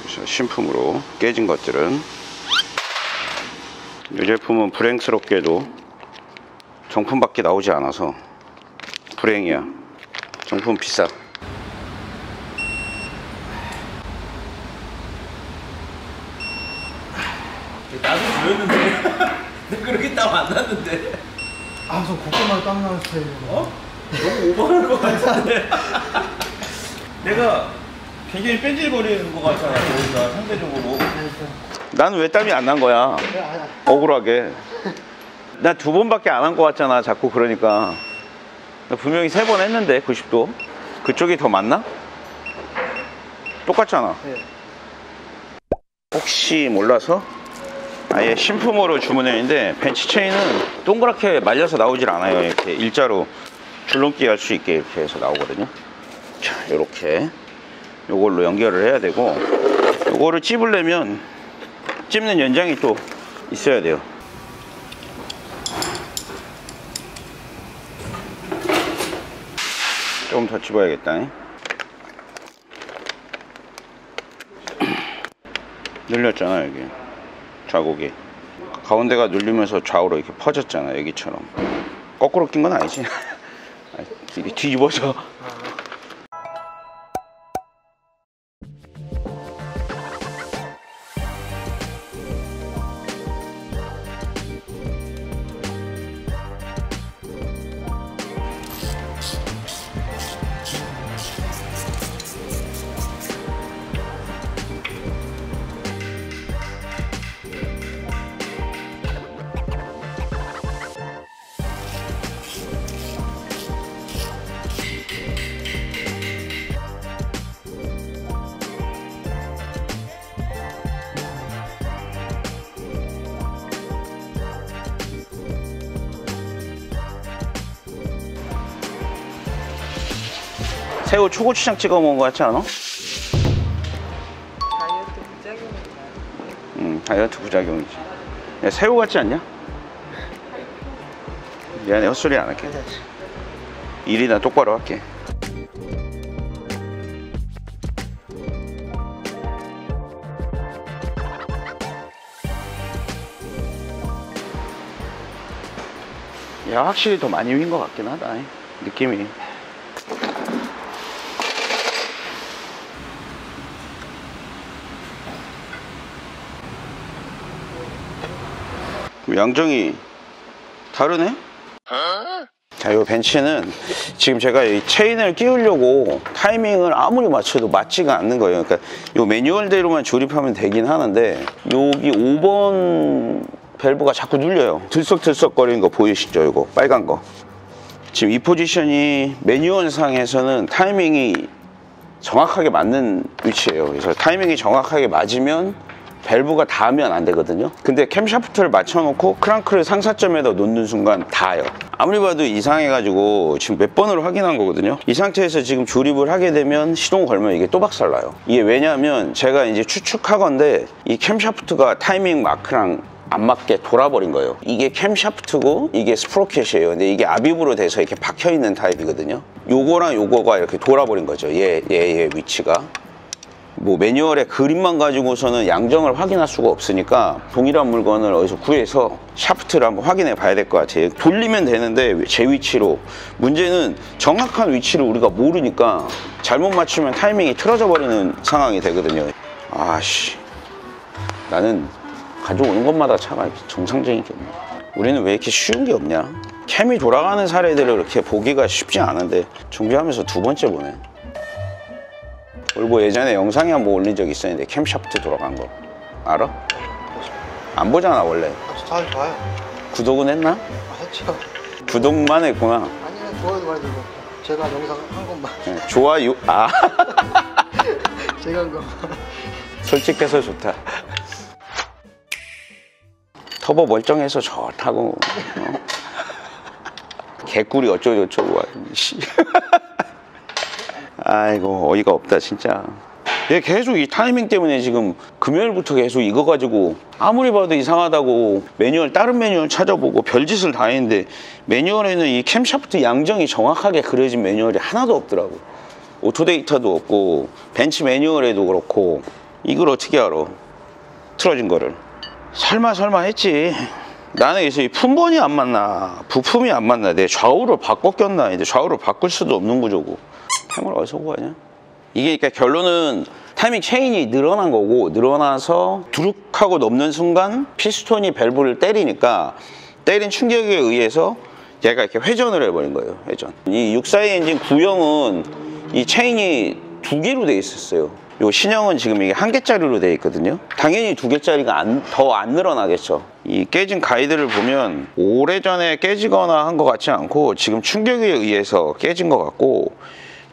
그래서 신품으로 깨진 것들은, 이 제품은 불행스럽게도 정품밖에 나오지 않아서 불행이야. 정품 비싸. 나도 보였는데 근데 그렇게 땀 안 났는데. 아, 저 고개만 땀 나는 스타일이구나. 어? 너무 오버할 것 같은데. 내가 굉장히 뺀질거리는 것 같잖아. 우리가 상대적으로. 난 왜 땀이 안 난 거야? 억울하게. 나 2번밖에 안 한 것 같잖아. 자꾸 그러니까. 나 분명히 3번 했는데 90도. 그쪽이 더 맞나? 똑같잖아. 혹시 몰라서? 아예 신품으로 주문했는데 벤츠 체인은 동그랗게 말려서 나오질 않아요. 이렇게 일자로 줄넘기 할 수 있게 이렇게 해서 나오거든요. 자, 요렇게 요걸로 연결을 해야 되고, 요거를 찝으려면 찝는 연장이 또 있어야 돼요. 조금 더 찝어야겠다. 늘렸잖아. 여기 좌고기 가운데가 눌리면서 좌우로 이렇게 퍼졌잖아. 여기처럼 거꾸로 낀 건 아니지. 이게 뒤집어서. 새우 초고추장 찍어 먹은 거 같지 않아? 다이어트 부작용이지. 응, 다이어트 부작용이지. 야, 새우 같지 않냐? 미안해, 헛소리 안 할게. 일이나 똑바로 할게. 야, 확실히 더 많이 윈 거 같긴 하다. 느낌이. 양정이 다르네? 자, 이 벤츠는 지금 제가 이 체인을 끼우려고 타이밍을 아무리 맞춰도 맞지가 않는 거예요. 그러니까 이 매뉴얼대로만 조립하면 되긴 하는데, 여기 5번 밸브가 자꾸 눌려요. 들썩들썩 거리는 거 보이시죠? 이거 빨간 거. 지금 이 포지션이 매뉴얼상에서는 타이밍이 정확하게 맞는 위치예요. 그래서 타이밍이 정확하게 맞으면 밸브가 닿으면 안 되거든요. 근데 캠샤프트를 맞춰놓고 크랑크를 상사점에다 놓는 순간 닿아요. 아무리 봐도 이상해가지고 지금 몇 번으로 확인한 거거든요. 이 상태에서 지금 조립을 하게 되면 시동 걸면 이게 또 박살나요. 이게 왜냐하면 제가 이제 추측하건데 이 캠샤프트가 타이밍 마크랑 안 맞게 돌아버린 거예요. 이게 캠샤프트고 이게 스프로켓이에요. 근데 이게 아비브로 돼서 이렇게 박혀있는 타입이거든요. 요거랑 요거가 이렇게 돌아버린 거죠. 얘 위치가. 뭐 매뉴얼의 그림만 가지고서는 양정을 확인할 수가 없으니까 동일한 물건을 어디서 구해서 샤프트를 한번 확인해 봐야 될 것 같아요. 돌리면 되는데 제 위치로. 문제는 정확한 위치를 우리가 모르니까 잘못 맞추면 타이밍이 틀어져 버리는 상황이 되거든요. 아씨, 나는 가져오는 것마다 차가 정상적인 게 없네. 우리는 왜 이렇게 쉬운 게 없냐. 캠이 돌아가는 사례들을 이렇게 보기가 쉽지 않은데 준비하면서 2번째 보네. 그리고 예전에 영상에 한번 올린 적이 있었는데 캠샤프트 돌아간 거 알아? 안 보잖아 원래. 잘 봐요. 구독은 했나? 아, 했죠. 구독만 했구나. 아니면 좋아요도 많이 들고. 제가 영상 한 것만. 네, 좋아요? 아 제가 한 것만. 솔직해서 좋다. 터보 멀쩡해서 좋다고. 어? 개꿀이 어쩌고 저쩌고. 아이고, 어이가 없다 진짜. 얘 계속 이 타이밍 때문에 지금 금요일부터 계속 이거 가지고 아무리 봐도 이상하다고 매뉴얼, 다른 매뉴얼 찾아보고 별짓을 다 했는데 매뉴얼에는 이 캠샤프트 양정이 정확하게 그려진 매뉴얼이 하나도 없더라고. 오토데이터도 없고 벤츠 매뉴얼에도 그렇고 이걸 어떻게 알아? 틀어진 거를. 설마 했지. 나는 그래서 이 품번이 안 맞나, 부품이 안 맞나, 내 좌우를 바꿔 꼈나. 근데 좌우를 바꿀 수도 없는 구조고 타이머를 어디서 구하냐 이게. 그러니까 결론은 타이밍 체인이 늘어난 거고, 늘어나서 두룩하고 넘는 순간 피스톤이 밸브를 때리니까 때린 충격에 의해서 얘가 이렇게 회전을 해버린 거예요. 회전. 이 642 엔진 구형은 이 체인이 두 개로 돼 있었어요. 요 신형은 지금 이게 한 개짜리로 돼 있거든요. 당연히 두 개짜리가 더 안 늘어나겠죠. 이 깨진 가이드를 보면 오래전에 깨지거나 한 것 같지 않고 지금 충격에 의해서 깨진 것 같고,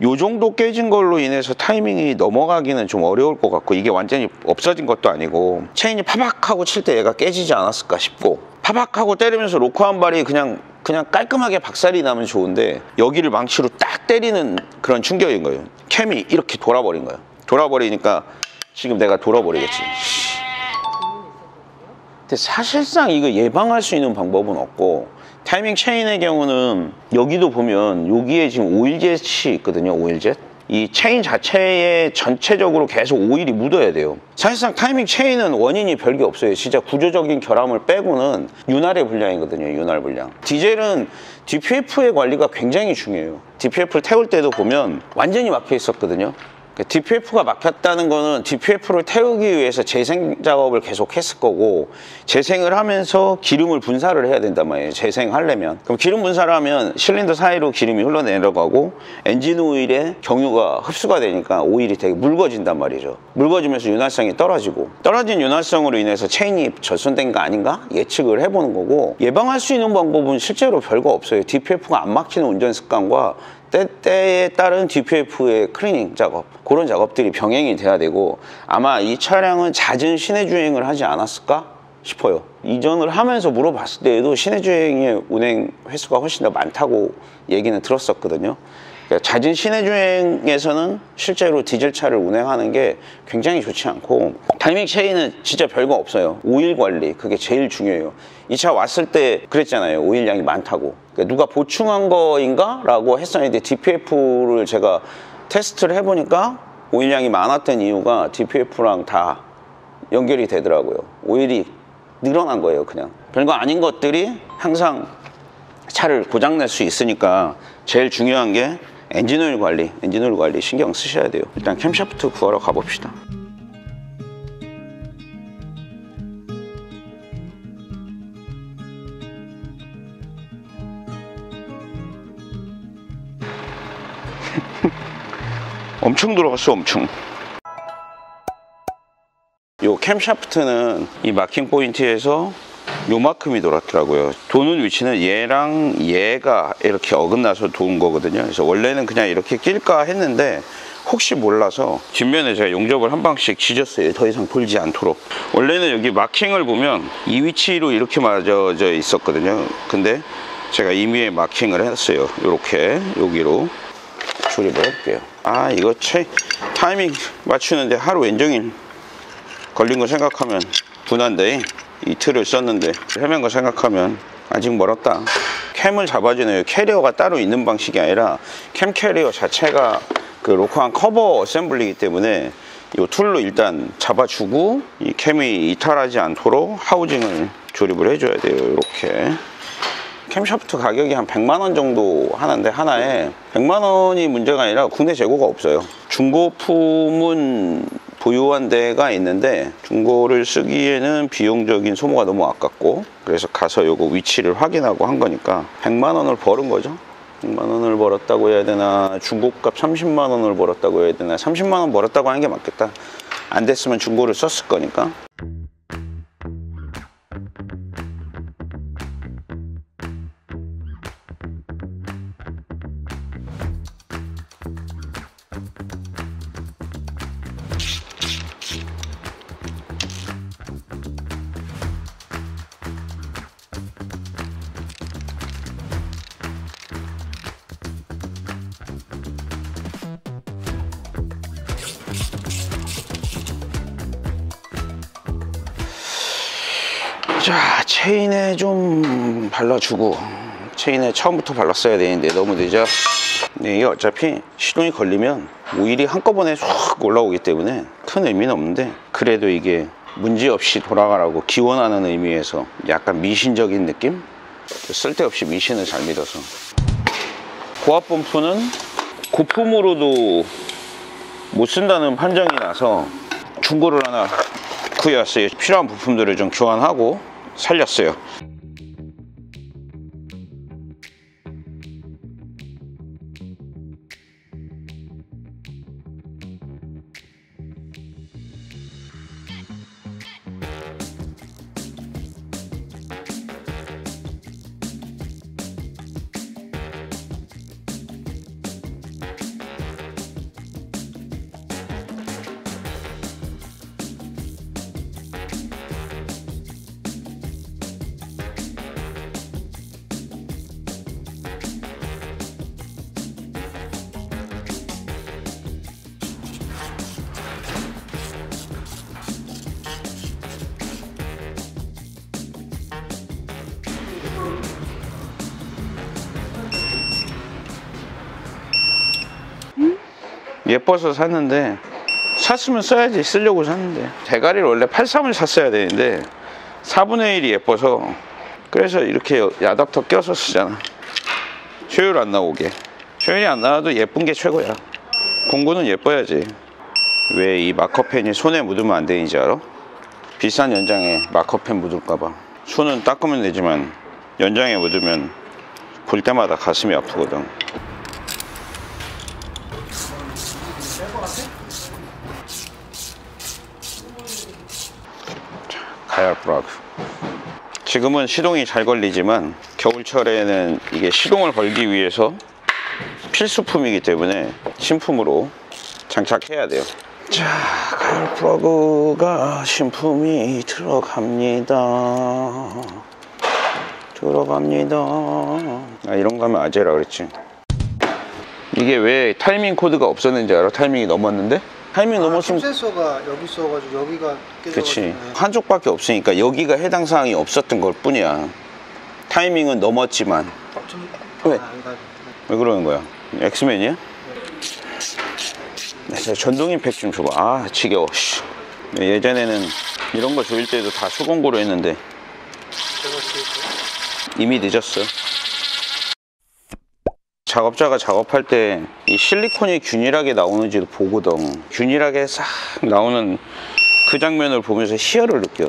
요 정도 깨진 걸로 인해서 타이밍이 넘어가기는 좀 어려울 것 같고, 이게 완전히 없어진 것도 아니고 체인이 파박 하고 칠 때 얘가 깨지지 않았을까 싶고, 파박 하고 때리면서 로커 한 발이 그냥 깔끔하게 박살이 나면 좋은데 여기를 망치로 딱 때리는 그런 충격인 거예요. 캠이 이렇게 돌아버린 거예요. 돌아버리니까 지금 내가 돌아버리겠지. 근데 사실상 이거 예방할 수 있는 방법은 없고, 타이밍 체인의 경우는 여기도 보면 여기에 지금 오일젯이 있거든요. 오일젯. 이 체인 자체에 전체적으로 계속 오일이 묻어야 돼요. 사실상 타이밍 체인은 원인이 별게 없어요. 진짜 구조적인 결함을 빼고는 윤활의 불량이거든요. 윤활 불량. 디젤은 DPF의 관리가 굉장히 중요해요. DPF를 태울 때도 보면 완전히 막혀 있었거든요. DPF가 막혔다는 거는 DPF를 태우기 위해서 재생 작업을 계속 했을 거고, 재생을 하면서 기름을 분사를 해야 된단 말이에요. 재생하려면. 그럼 기름 분사를 하면 실린더 사이로 기름이 흘러내려가고 엔진 오일에 경유가 흡수가 되니까 오일이 되게 묽어진단 말이죠. 묽어지면서 윤활성이 떨어지고, 떨어진 윤활성으로 인해서 체인이 절손된 거 아닌가 예측을 해보는 거고, 예방할 수 있는 방법은 실제로 별거 없어요. DPF가 안 막히는 운전 습관과 때때에 따른 DPF의 클리닝 작업, 그런 작업들이 병행이 돼야 되고, 아마 이 차량은 잦은 시내 주행을 하지 않았을까 싶어요. 이전을 하면서 물어봤을 때에도 시내 주행의 운행 횟수가 훨씬 더 많다고 얘기는 들었었거든요. 그러니까 잦은 시내 주행에서는 실제로 디젤차를 운행하는 게 굉장히 좋지 않고, 타이밍 체인은 진짜 별거 없어요. 오일 관리, 그게 제일 중요해요. 이 차 왔을 때 그랬잖아요. 오일량이 많다고. 그러니까 누가 보충한 거인가? 라고 했었는데, DPF를 제가 테스트를 해보니까 오일량이 많았던 이유가 DPF랑 다 연결이 되더라고요. 오일이 늘어난 거예요. 그냥 별거 아닌 것들이 항상 차를 고장낼 수 있으니까 제일 중요한 게 엔진오일 관리, 엔진오일 관리 신경 쓰셔야 돼요. 일단 캠샤프트 구하러 가봅시다. 엄청 들어갔어, 엄청. 요 캠샤프트는 이 마킹 포인트에서 요만큼이 돌았더라고요. 도는 위치는 얘랑 얘가 이렇게 어긋나서 도운 거거든요. 그래서 원래는 그냥 이렇게 낄까 했는데 혹시 몰라서 뒷면에 제가 용접을 한 방씩 지졌어요. 더 이상 돌지 않도록. 원래는 여기 마킹을 보면 이 위치로 이렇게 맞아져 있었거든요. 근데 제가 임의에 마킹을 했어요. 요렇게 여기로 조립을 할게요. 아, 이거 타이밍 맞추는데 하루 왼종일 걸린 거 생각하면 분한데, 이틀을 썼는데 헤맨 거 생각하면 아직 멀었다. 캠을 잡아주는 캐리어가 따로 있는 방식이 아니라 캠 캐리어 자체가 그 로커한 커버 어셈블리이기 때문에 이 툴로 일단 잡아주고, 이 캠이 이탈하지 않도록 하우징을 조립을 해줘야 돼요. 이렇게. 캠샤프트 가격이 한 100만원 정도 하는데, 하나에 100만원이 문제가 아니라 국내 재고가 없어요. 중고품은 보유한 데가 있는데 중고를 쓰기에는 비용적인 소모가 너무 아깝고, 그래서 가서 요거 위치를 확인하고 한 거니까 100만원을 벌은 거죠. 100만원을 벌었다고 해야 되나, 중고값 30만원을 벌었다고 해야 되나. 30만원 벌었다고 하는 게 맞겠다. 안 됐으면 중고를 썼을 거니까. 자, 체인에 좀 발라주고, 체인에 처음부터 발랐어야 되는데 너무 늦었어. 네, 이게 어차피 시동이 걸리면 오일이 한꺼번에 쏙 올라오기 때문에 큰 의미는 없는데, 그래도 이게 문제없이 돌아가라고 기원하는 의미에서 약간 미신적인 느낌? 쓸데없이 미신을 잘 믿어서. 고압 펌프는 고품으로도 못 쓴다는 판정이 나서 중고를 하나 구해왔어요. 필요한 부품들을 좀 교환하고 살렸어요. 예뻐서 샀는데, 샀으면 써야지, 쓰려고 샀는데. 대가리를 원래 83을 샀어야 되는데 4분의 1이 예뻐서, 그래서 이렇게 아답터 껴서 쓰잖아. 효율 안 나오게. 효율이 안 나와도 예쁜 게 최고야. 공구는 예뻐야지. 왜 이 마커펜이 손에 묻으면 안 되는지 알아? 비싼 연장에 마커펜 묻을까봐. 손은 닦으면 되지만 연장에 묻으면 볼 때마다 가슴이 아프거든. 가열브라그. 지금은 시동이 잘 걸리지만 겨울철에는 이게 시동을 걸기 위해서 필수품이기 때문에 신품으로 장착해야 돼요. 자, 가열브라그가 신품이 들어갑니다. 들어갑니다. 아, 이런 거 하면 아재라 그랬지. 이게 왜 타이밍 코드가 없었는지 알아? 타이밍이 넘었는데? 타이밍 넘었으면 센서가 여기 있어가지고 여기가 깨져가지고. 그치. 한쪽밖에 없으니까 여기가 해당 사항이 없었던 걸 뿐이야. 타이밍은 넘었지만. 왜 그러는 거야? 엑스맨이야? 네. 전동 임팩 좀 줘봐. 아, 지겨워. 예전에는 이런 거 조일 때도 다 수공구로 했는데 이미 늦었어. 작업자가 작업할 때 이 실리콘이 균일하게 나오는지도 보거든. 균일하게 싹 나오는 그 장면을 보면서 희열을 느껴.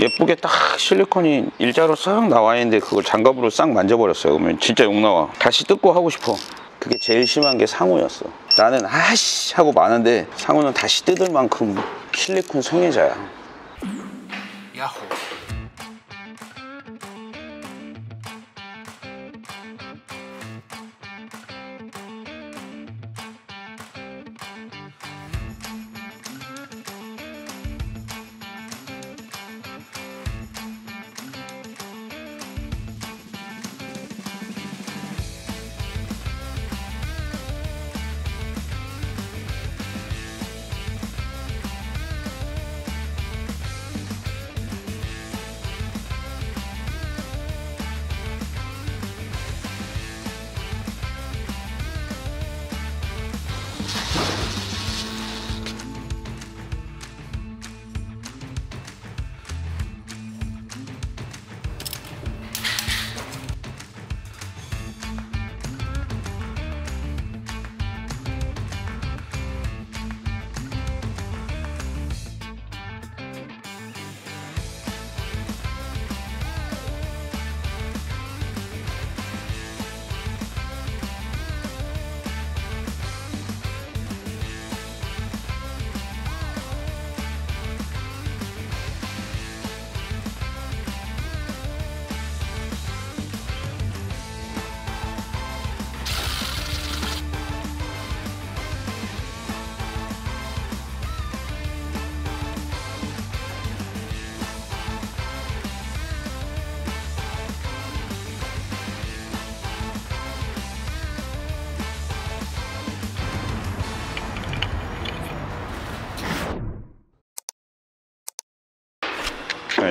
예쁘게 딱 실리콘이 일자로 싹 나와 있는데 그걸 장갑으로 싹 만져버렸어요. 그러면 진짜 욕 나와. 다시 뜯고 하고 싶어. 그게 제일 심한 게 상우였어. 나는 아씨 하고 마는데 상우는 다시 뜯을 만큼 실리콘 성애자야. 야호.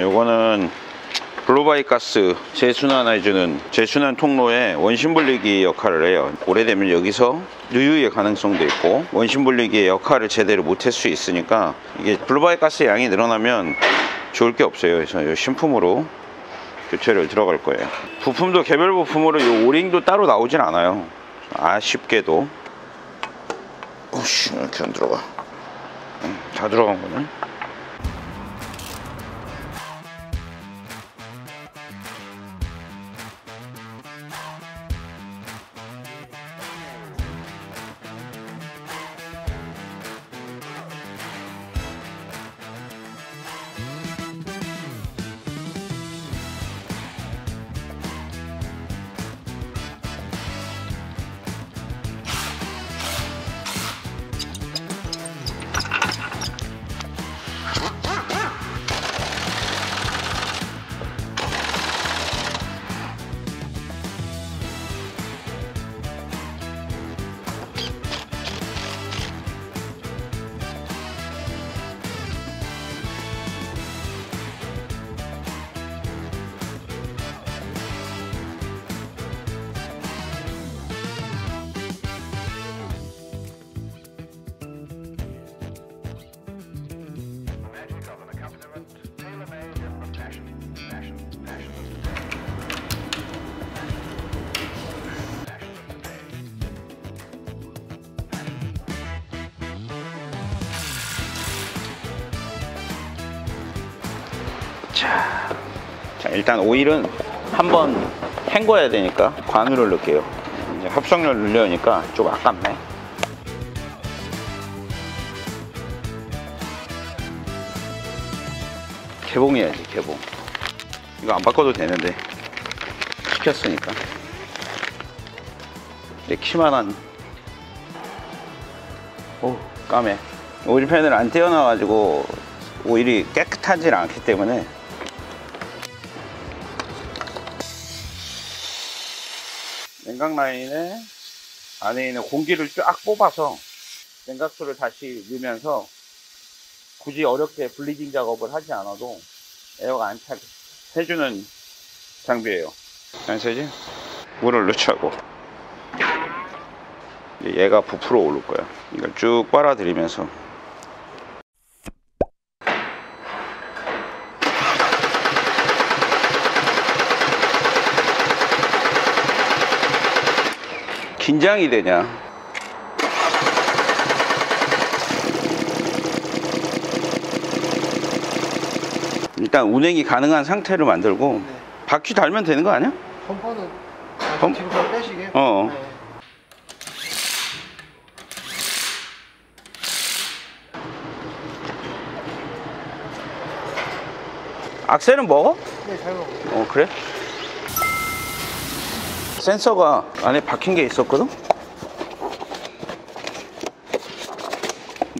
요거는 블로바이 가스 재순환해주는 재순환 통로의 원심분리기 역할을 해요. 오래되면 여기서 누유의 가능성도 있고 원심분리기의 역할을 제대로 못할 수 있으니까 이게 블로바이 가스 양이 늘어나면 좋을 게 없어요. 그래서 이 신품으로 교체를 들어갈 거예요. 부품도 개별 부품으로 이 오링도 따로 나오진 않아요. 아쉽게도. 오씨, 이렇게 안 들어가. 다 들어간 거네. 자, 일단 오일은 한번 헹궈야 되니까 관유를 넣을게요. 이제 합성유를 넣으려니까 좀 아깝네. 개봉해야지, 개봉. 이거 안 바꿔도 되는데 시켰으니까. 내 키만한. 오, 까매. 오일팬을 안 떼어놔가지고 오일이 깨끗하지 않기 때문에 냉각 라인에 안에 있는 공기를 쫙 뽑아서 냉각수를 다시 넣으면서 굳이 어렵게 블리딩 작업을 하지 않아도 에어가 안 차게 해주는 장비예요. 안 새지? 물을 넣자고. 얘가 부풀어 오를 거야. 이걸 쭉 빨아들이면서. 긴장이 되냐? 일단 운행이 가능한 상태로 만들고. 네. 바퀴 달면 되는 거 아니야? 펌퍼는 펌퍼 빼시게. 어. 네. 악셀은 먹어? 네, 잘 먹어. 어, 그래? 센서가 안에 박힌 게 있었거든?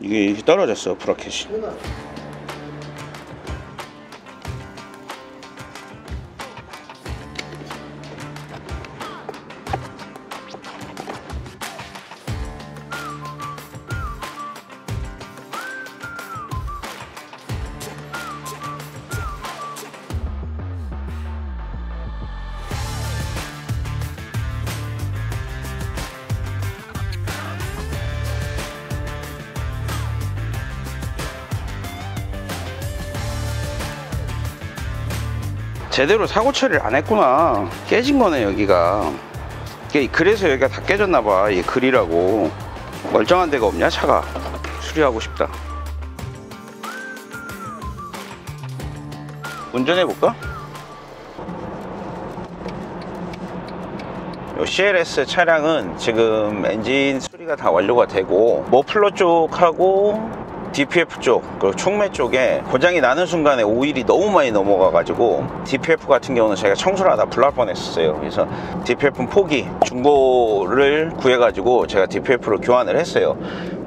이게 떨어졌어, 브라켓이. 제대로 사고 처리를 안 했구나. 깨진 거네, 여기가. 그래서 여기가 다 깨졌나 봐. 이 그릴하고. 멀쩡한 데가 없냐, 차가. 수리하고 싶다. 운전해 볼까? 이 CLS 차량은 지금 엔진 수리가 다 완료가 되고 머플러 쪽하고 DPF 쪽, 그리고 촉매 쪽에 고장이 나는 순간에 오일이 너무 많이 넘어가가지고 DPF 같은 경우는 제가 청소를 하다 불날 뻔했었어요. 그래서 DPF는 포기, 중고를 구해가지고 제가 DPF로 교환을 했어요.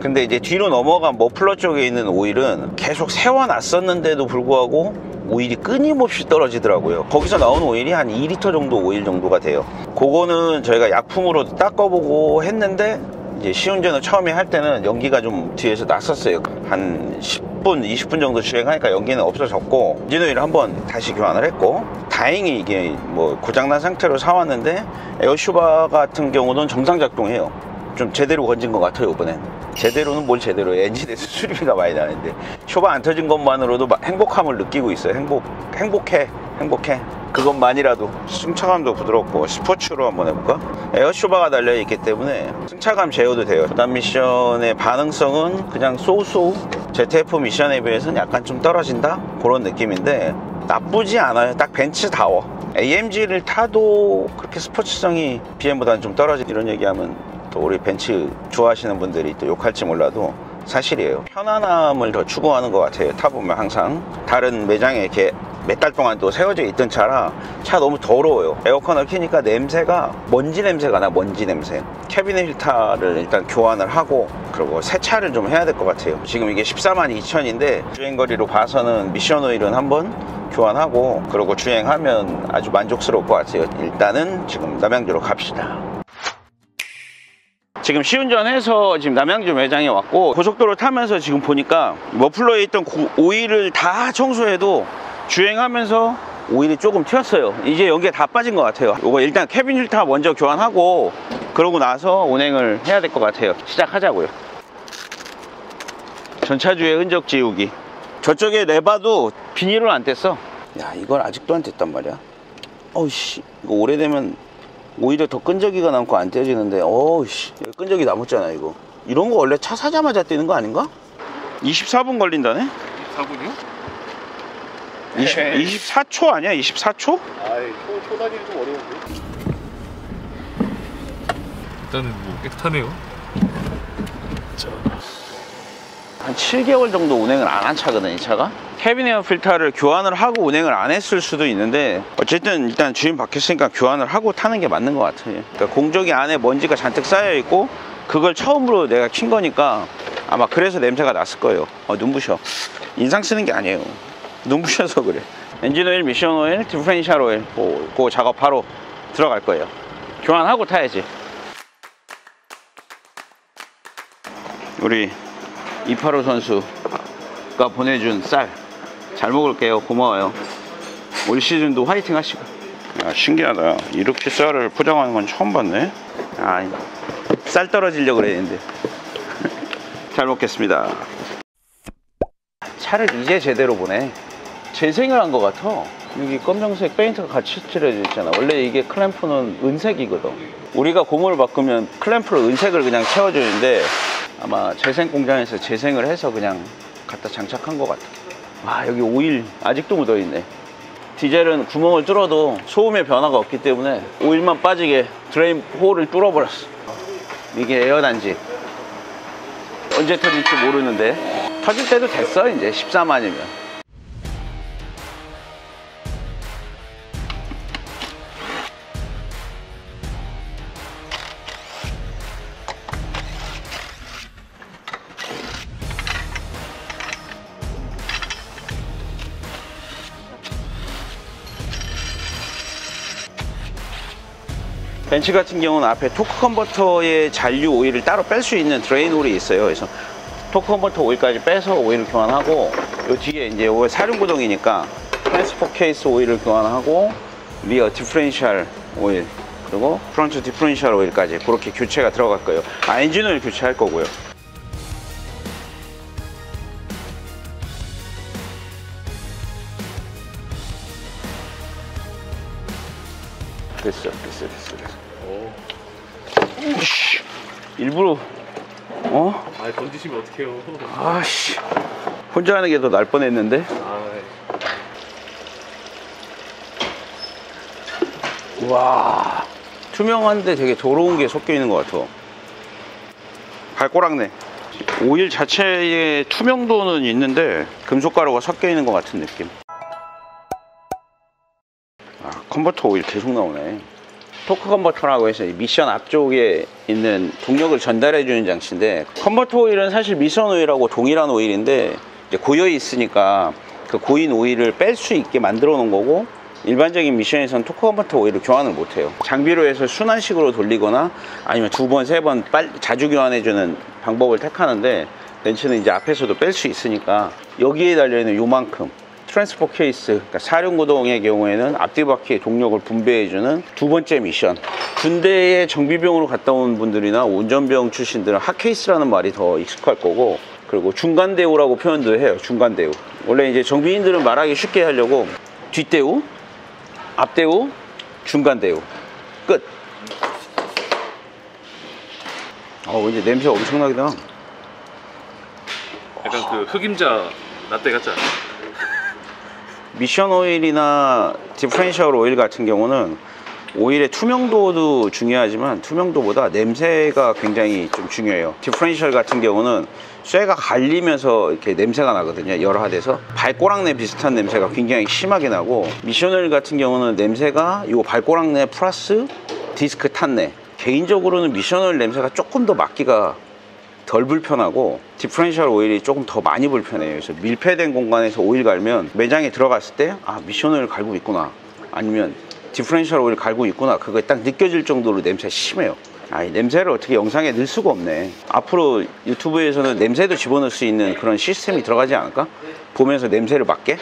근데 이제 뒤로 넘어간 머플러 쪽에 있는 오일은 계속 세워놨었는데도 불구하고 오일이 끊임없이 떨어지더라고요. 거기서 나온 오일이 한 2리터 정도 오일 정도가 돼요. 그거는 저희가 약품으로 닦아보고 했는데 이제 시운전을 처음에 할 때는 연기가 좀 뒤에서 났었어요. 한 10 10분 20분 정도 주행하니까 연기는 없어졌고 엔진오일을 한번 다시 교환을 했고, 다행히 이게 뭐 고장난 상태로 사왔는데 에어슈바 같은 경우는 정상 작동해요. 좀 제대로 건진 것 같아요. 이번엔 제대로는 뭘 제대로, 엔진에서 수리비가 많이 나는데 쇼바 안 터진 것만으로도 행복함을 느끼고 있어요. 행복해. 그것만이라도 승차감도 부드럽고, 스포츠로 한번 해볼까? 에어쇼바가 달려있기 때문에 승차감 제어도 돼요. 그다음 미션의 반응성은 그냥 쏘쏘, ZF 미션에 비해서는 약간 좀 떨어진다? 그런 느낌인데 나쁘지 않아요. 딱 벤츠다워. AMG를 타도 그렇게 스포츠성이 BM보다는 좀 떨어진, 이런 얘기하면 또 우리 벤츠 좋아하시는 분들이 또 욕할지 몰라도 사실이에요. 편안함을 더 추구하는 것 같아요. 타보면 항상 다른 매장에 이렇게 몇 달 동안 또 세워져 있던 차라 차 너무 더러워요. 에어컨을 켜니까 냄새가 먼지 냄새. 캐비넷 필터를 일단 교환을 하고, 그리고 세차를 좀 해야 될 것 같아요. 지금 이게 142,000인데 주행거리로 봐서는 미션 오일은 한번 교환하고, 그리고 주행하면 아주 만족스러울 것 같아요. 일단은 지금 남양주로 갑시다. 지금 시운전해서 지금 남양주 매장에 왔고, 고속도로 타면서 지금 보니까 머플러에 있던 오일을 다 청소해도 주행하면서 오일이 조금 튀었어요. 이제 연기에 다 빠진 것 같아요. 이거 일단 캐빈 필터 먼저 교환하고 그러고 나서 운행을 해야 될 것 같아요. 시작하자고요. 전차주의 흔적 지우기. 저쪽에 레바도 비닐을 안 뗐어. 야, 이걸 아직도 안 뗐단 말이야. 어우씨, 이거 오래되면 오히려 더 끈적이가 남고 안 떼지는데, 어우씨, 끈적이 남았잖아. 이거 이런 거 원래 차 사자마자 떼는 거 아닌가? 24분 걸린다네. 24분이요? 24초 아니야? 24초? 아이, 초 단위는 좀 어려운데. 일단은 뭐 깨끗하네요. 자, 한 7개월 정도 운행을 안 한 차거든, 이 차가. 캐빈 에어 필터를 교환을 하고 운행을 안 했을 수도 있는데, 어쨌든 일단 주인 바뀌었으니까 교환을 하고 타는 게 맞는 것 같아요. 그러니까 공조기 안에 먼지가 잔뜩 쌓여 있고, 그걸 처음으로 내가 킨 거니까 아마 그래서 냄새가 났을 거예요. 눈부셔. 인상 쓰는 게 아니에요. 눈부셔서 그래. 엔진오일, 미션오일, 디퍼렌셜오일, 그 작업 바로 들어갈 거예요. 교환하고 타야지. 우리 285 선수가 보내준 쌀 잘 먹을게요. 고마워요. 올 시즌도 화이팅 하시고. 야, 신기하다. 이렇게 쌀을 포장하는 건 처음 봤네. 아, 쌀 떨어지려고 그랬는데. 잘 먹겠습니다. 차를 이제 제대로 보네. 재생을 한 것 같아. 여기 검정색 페인트가 같이 칠해져 있잖아. 원래 이게 클램프는 은색이거든. 우리가 고무를 바꾸면 클램프로 은색을 그냥 채워주는데, 아마 재생 공장에서 재생을 해서 그냥 갖다 장착한 것 같아. 와, 여기 오일 아직도 묻어있네. 디젤은 구멍을 뚫어도 소음의 변화가 없기 때문에 오일만 빠지게 드레인 홀을 뚫어버렸어. 이게 에어단지. 언제 터질지 모르는데 터질 때도 됐어. 이제 14만이면 벤츠 같은 경우는 앞에 토크 컨버터의 잔류 오일을 따로 뺄 수 있는 드레인 홀이 있어요. 그래서 토크 컨버터 오일까지 빼서 오일을 교환하고, 요 뒤에 이제 요 사륜구동이니까 트랜스포 케이스 오일을 교환하고, 리어 디퍼렌셜 오일, 그리고 프론트 디퍼렌셜 오일까지 그렇게 교체가 들어갈 거예요. 엔진 오일 교체할 거고요. 됐어. 오씨, 일부러 던지시면 어떡해요. 아씨, 혼자 하는 게 더 날 뻔했는데. 와, 투명한데 되게 더러운 게 섞여 있는 것 같아. 발꼬락네. 오일 자체의 투명도는 있는데 금속가루가 섞여 있는 것 같은 느낌. 컨버터 오일 계속 나오네. 토크 컨버터라고 해서 미션 앞쪽에 있는 동력을 전달해 주는 장치인데, 컨버터 오일은 사실 미션 오일하고 동일한 오일인데 이제 고여 있으니까 그 고인 오일을 뺄 수 있게 만들어 놓은 거고, 일반적인 미션에서는 토크 컨버터 오일을 교환을 못 해요. 장비로 해서 순환식으로 돌리거나 아니면 두 번, 세 번 자주 교환해 주는 방법을 택하는데, 렌치는 이제 앞에서도 뺄 수 있으니까 여기에 달려있는 요만큼 트랜스포 케이스, 그러니까 사륜구동의 경우에는 앞뒤 바퀴의 동력을 분배해주는 두 번째 미션, 군대에 정비병으로 갔다 온 분들이나 운전병 출신들은 핫케이스라는 말이 더 익숙할 거고, 그리고 중간대우라고 표현도 해요. 중간대우, 원래 이제 정비인들은 말하기 쉽게 하려고 뒷대우, 앞대우, 중간대우, 끝. 이제 냄새 엄청나게 나. 약간 그 흑임자 라떼 같지 않아? 미션 오일이나 디퍼런셜 오일 같은 경우는 오일의 투명도도 중요하지만 투명도보다 냄새가 굉장히 좀 중요해요. 디퍼런셜 같은 경우는 쇠가 갈리면서 이렇게 냄새가 나거든요. 열화돼서 발꼬랑내 비슷한 냄새가 굉장히 심하게 나고, 미션 오일 같은 경우는 냄새가 요 발꼬랑내 플러스 디스크 탄내, 개인적으로는 미션 오일 냄새가 조금 더 맡기가 덜 불편하고 디퍼런셜 오일이 조금 더 많이 불편해요. 그래서 밀폐된 공간에서 오일 갈면 매장에 들어갔을 때 아, 미션 오일 갈고 있구나, 아니면 디퍼런셜 오일 갈고 있구나, 그거 딱 느껴질 정도로 냄새가 심해요. 이 냄새를 어떻게 영상에 넣을 수가 없네. 앞으로 유튜브에서는 냄새도 집어넣을 수 있는 그런 시스템이 들어가지 않을까? 보면서 냄새를 맡게?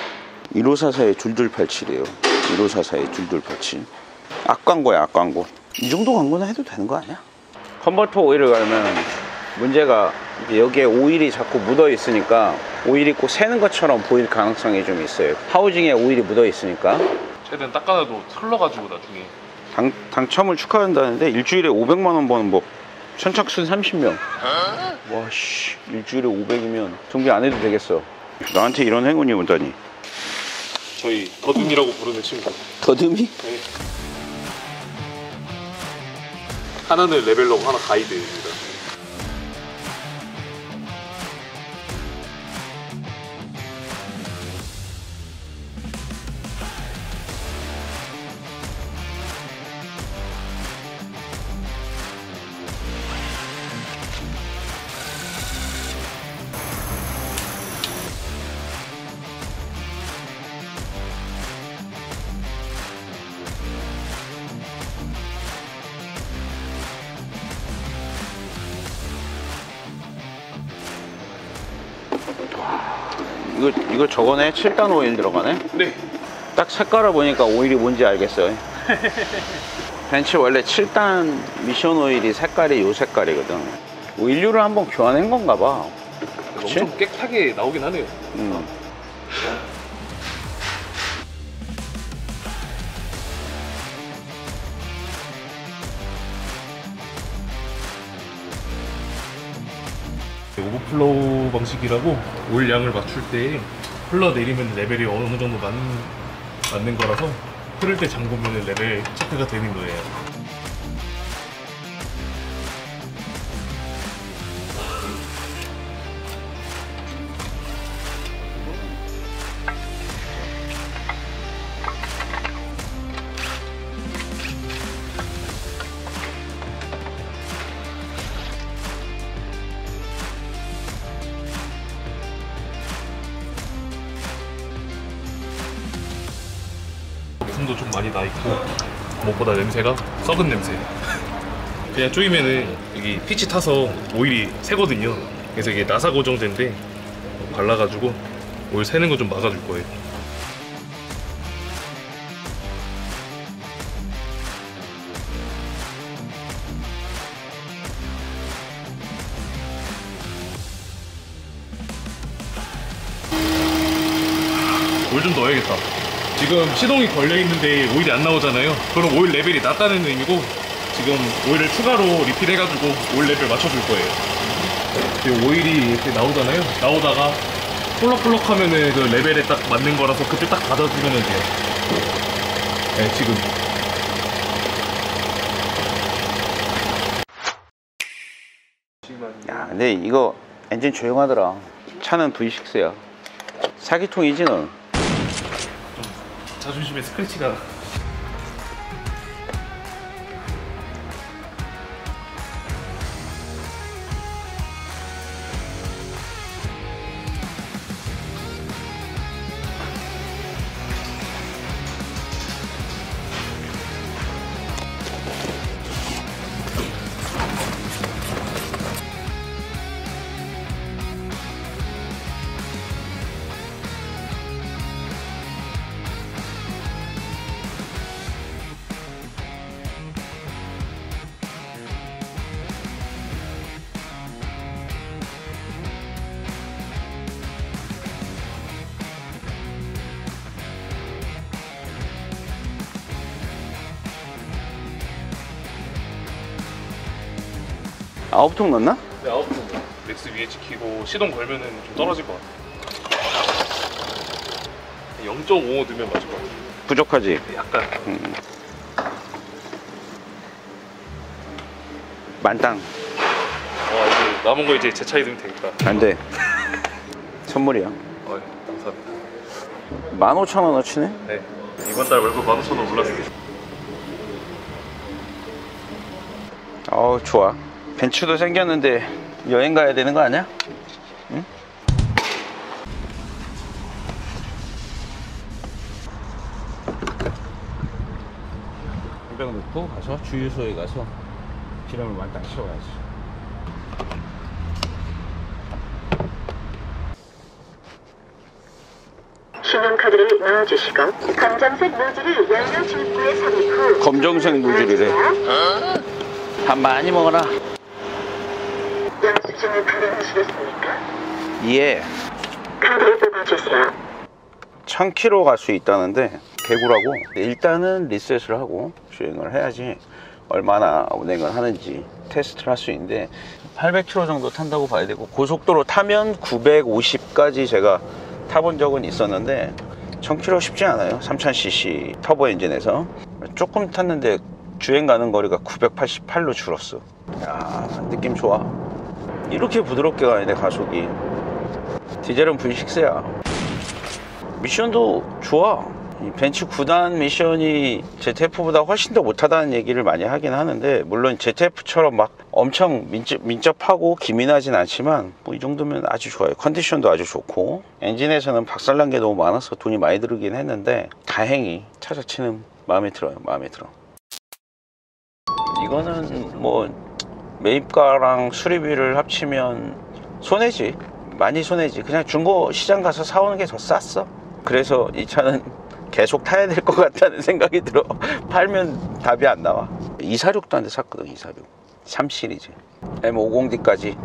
1544의 줄줄 87이에요 1544의 줄줄 87. 악광고야, 악광고. 이 정도 광고는 해도 되는 거 아니야? 컨버터 오일을 갈면 문제가 여기에 오일이 자꾸 묻어 있으니까 오일이 꼭 새는 것처럼 보일 가능성이 좀 있어요. 하우징에 오일이 묻어 있으니까 최대한 닦아놔도 흘러가지고 나중에 당첨을 축하한다는데 일주일에 500만 원 버는 법. 선착순 30명. 와씨, 일주일에 500이면 정비 안 해도 되겠어. 나한테 이런 행운이 온다니. 저희 더듬이라고 부르는 친구. 더듬이? 네. 하나는 레벨러고 하나 가이드입니다. 이거 저거네? 7단 오일 들어가네? 네. 딱 색깔을 보니까 오일이 뭔지 알겠어요. 벤츠 원래 7단 미션 오일이 색깔이 요 색깔이거든. 오일류를 한번 교환한 건가 봐. 그치? 엄청 깨끗하게 나오긴 하네요. 오버플로우 방식이라고 오일 양을 맞출 때 흘러내리면 레벨이 어느 정도 맞는 거라서 흐를 때 잠그면 레벨 체크가 되는 거예요. 도 좀 많이 나 있고, 무엇보다 냄새가 썩은 냄새. 그냥 조이면은 여기 피치 타서 오일이 새거든요. 그래서 이게 나사 고정제인데 발라가지고 오일 새는 거 좀 막아줄 거예요. 오일 좀 넣어야겠다. 지금 시동이 걸려있는데 오일이 안 나오잖아요. 그럼 오일 레벨이 낮다는 의미고, 지금 오일을 추가로 리필해가지고 오일 레벨 맞춰줄 거예요. 지금 오일이 이렇게 나오잖아요. 나오다가 폴럭폴럭 하면은 그 레벨에 딱 맞는 거라서 그때 딱 받아주면 돼요. 네, 지금. 야, 근데 이거 엔진 조용하더라. 차는 V6야. 사기통이지, 넌? 자존심에 스크래치가. 9통 넣었나? 네, 9통. 맥스 위에 지키고 시동 걸면은 좀 떨어질 것 같아요. 0.5 넣으면 맞을 것 같아요. 부족하지? 약간. 만땅. 이제 남은 거 이제 제 차에 넣으면 되니까. 안 돼. 선물이야. 감사합니다. 15,000원어치네? 네. 이번 달 월급 15,000원 올랐어요. 좋아. 벤츠도 생겼는데 여행 가야 되는 거 아니야? 응? 한 병 넣고 가서 주유소에 가서 기름을 만땅 채워야지. 신용카드를 넣어주시고 검정색 무지를 연료 출구에 삽입 후 검정색 무지를 해. 밥 많이 먹어라. 영수증을 발행하시겠습니까? 예. 카드를 뽑아주세요. 1000km 갈 수 있다는데 개구라고. 일단은 리셋을 하고 주행을 해야지 얼마나 운행을 하는지 테스트를 할 수 있는데 800km 정도 탄다고 봐야 되고, 고속도로 타면 950까지 제가 타본 적은 있었는데 1000km 쉽지 않아요. 3000cc 터보 엔진에서 조금 탔는데 주행 가는 거리가 988로 줄었어. 야, 느낌 좋아. 이렇게 부드럽게 가는데 가속이. 디젤은 V6야 미션도 좋아. 이 벤츠 9단 미션이 ZF보다 훨씬 더 못하다는 얘기를 많이 하긴 하는데, 물론 ZF처럼 막 엄청 민첩하고 기민하진 않지만 뭐 이 정도면 아주 좋아요. 컨디션도 아주 좋고, 엔진에서는 박살난 게 너무 많아서 돈이 많이 들긴 했는데 다행히 차 자체는 마음에 들어요. 마음에 들어. 이거는 뭐 매입가랑 수리비를 합치면 손해지. 많이 손해지. 그냥 중고 시장 가서 사오는 게 더 쌌어. 그래서 이 차는 계속 타야 될 것 같다는 생각이 들어. 팔면 답이 안 나와. 246도 한 대 샀거든. 246 3시리즈 M50D까지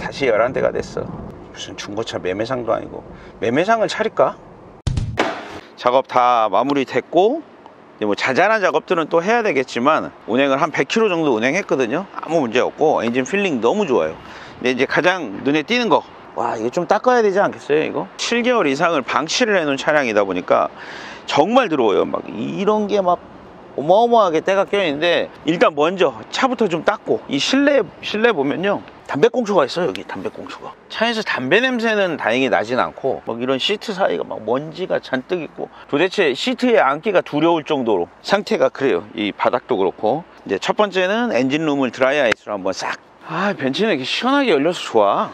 다시 11대가 됐어. 무슨 중고차 매매상도 아니고. 매매상을 차릴까? 작업 다 마무리 됐고, 뭐 자잘한 작업들은 또 해야 되겠지만 운행을 한 100km 정도 운행했거든요. 아무 문제 없고 엔진 필링 너무 좋아요. 근데 이제 가장 눈에 띄는 거, 와, 이거 좀 닦아야 되지 않겠어요? 이거 7개월 이상을 방치를 해놓은 차량이다 보니까 정말 더러워요. 막 이런 게 막 어마어마하게 때가 껴있는데, 일단 먼저 차부터 좀 닦고. 이 실내 보면요, 담배꽁초가 있어요. 여기 담배꽁초가. 차에서 담배 냄새는 다행히 나진 않고, 막 이런 시트 사이가 막 먼지가 잔뜩 있고, 도대체 시트에 앉기가 두려울 정도로 상태가 그래요. 이 바닥도 그렇고. 이제 첫 번째는 엔진룸을 드라이 아이스로 한번 싹. 벤츠는 이렇게 시원하게 열려서 좋아.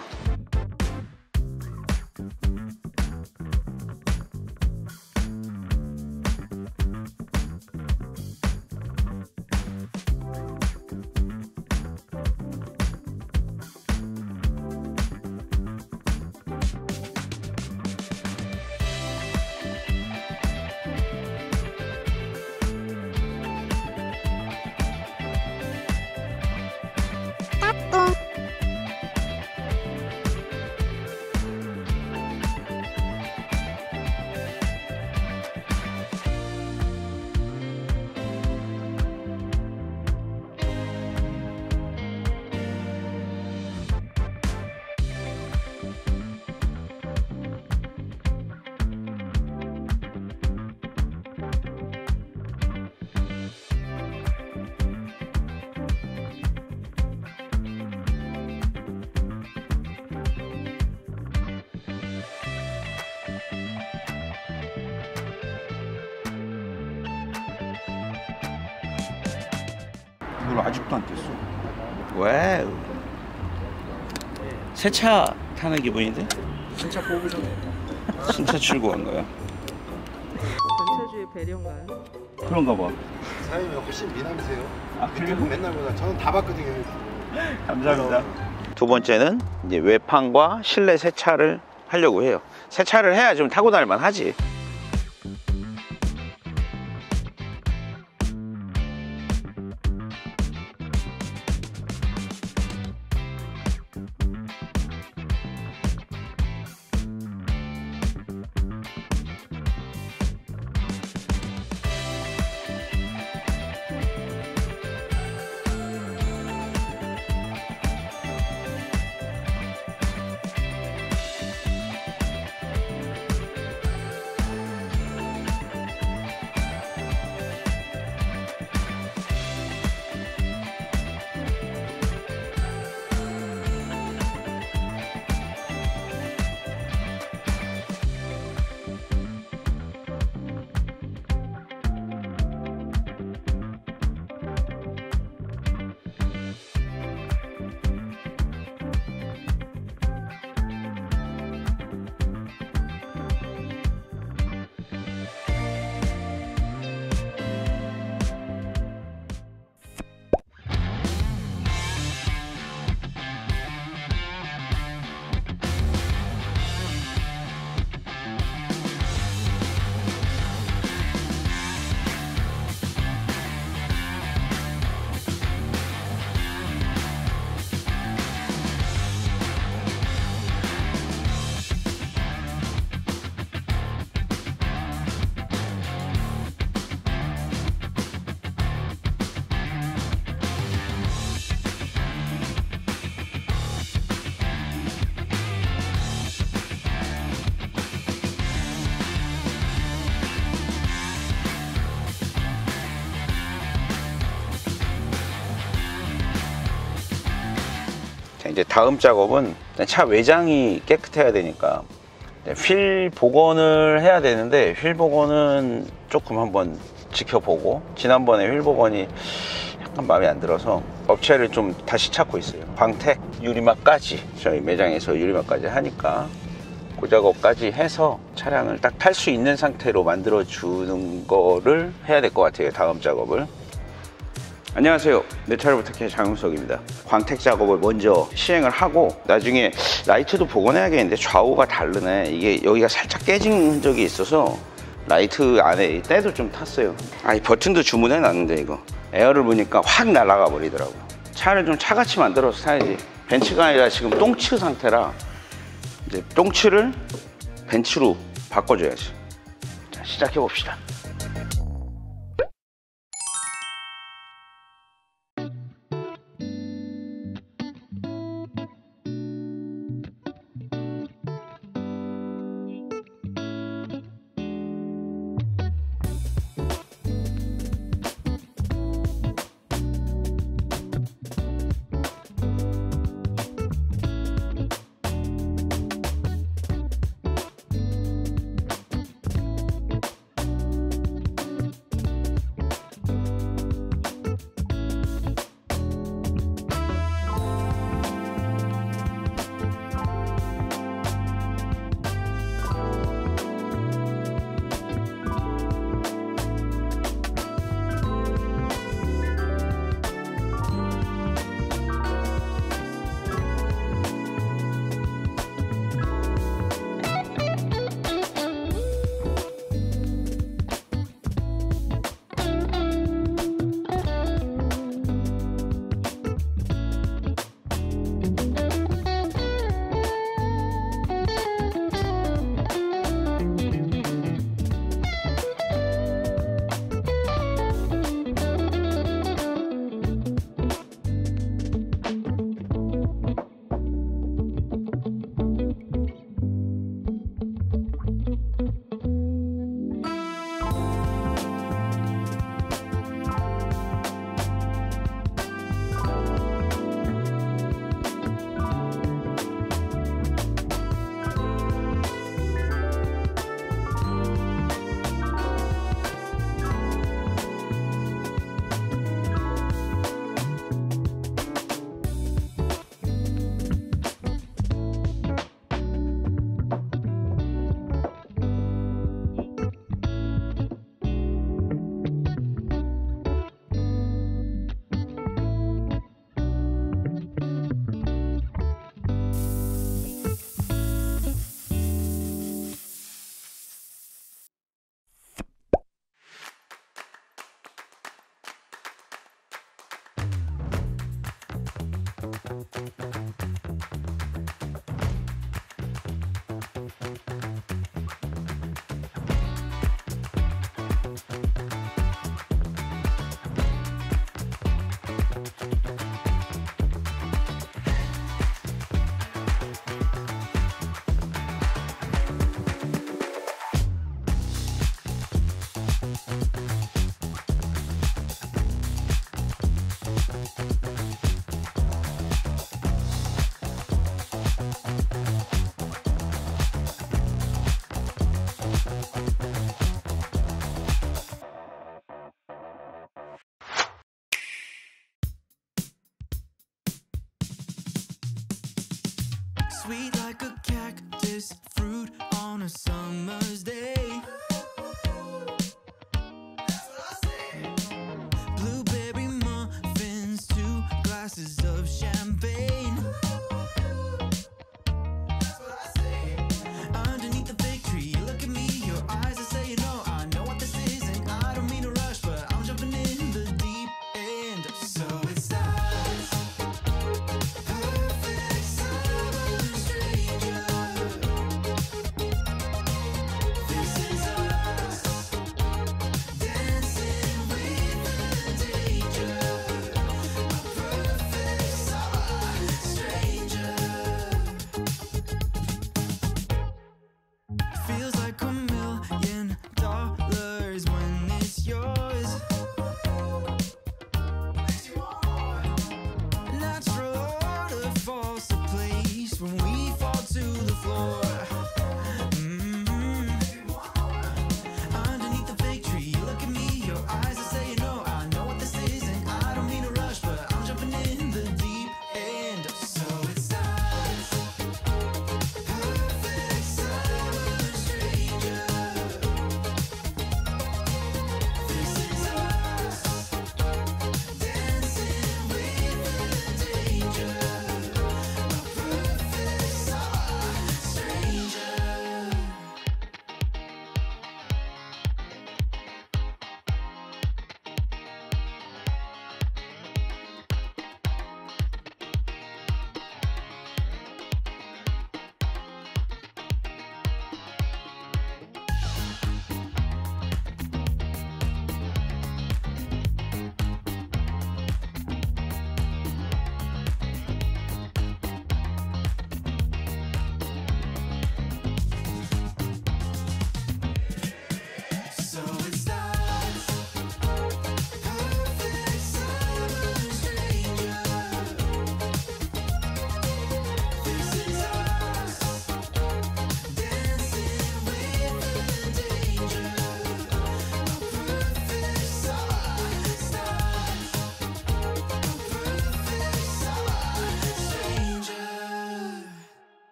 아직도 안 뗐어. 왜? 새 차 타는 기분인데? 신차 뽑으셨네. 신차 출고한 거야. 전차주의 배려인가요? 그런가 봐. 사장님이 훨씬 미남이세요. 그래요? 맨날 보다 저는 다 봤거든요. 감사합니다. 두 번째는 이제 외판과 실내 세차를 하려고 해요. 세차를 해야 좀 타고 다닐만 하지. 이제 다음 작업은 차 외장이 깨끗해야 되니까 휠 복원을 해야 되는데, 휠 복원은 조금 한번 지켜보고, 지난번에 휠 복원이 약간 마음에 안 들어서 업체를 좀 다시 찾고 있어요. 방택 유리막까지, 저희 매장에서 유리막까지 하니까 그 작업까지 해서 차량을 딱 탈 수 있는 상태로 만들어 주는 거를 해야 될 것 같아요, 다음 작업을. 안녕하세요, 내 차를 부탁해 장윤석입니다. 광택 작업을 먼저 시행을 하고, 나중에 라이트도 복원해야겠는데 좌우가 다르네. 이게 여기가 살짝 깨진 흔적이 있어서 라이트 안에 때도 좀 탔어요. 이 버튼도 주문해 놨는데 이거 에어를 보니까 확 날아가 버리더라고. 차를 좀 차같이 만들어서 타야지. 벤츠가 아니라 지금 똥츠 상태라 이제 똥츠를 벤츠로 바꿔줘야지. 자, 시작해 봅시다. Sweet like a cactus fruit on a summer's day. That's what I say. Blueberry muffins, 2 glasses of champagne. That's what I say. Underneath the fig tree, you look at me, your eyes are saying no. I know what this is and I don't mean to rush, but I'm jumping in the deep end. So it's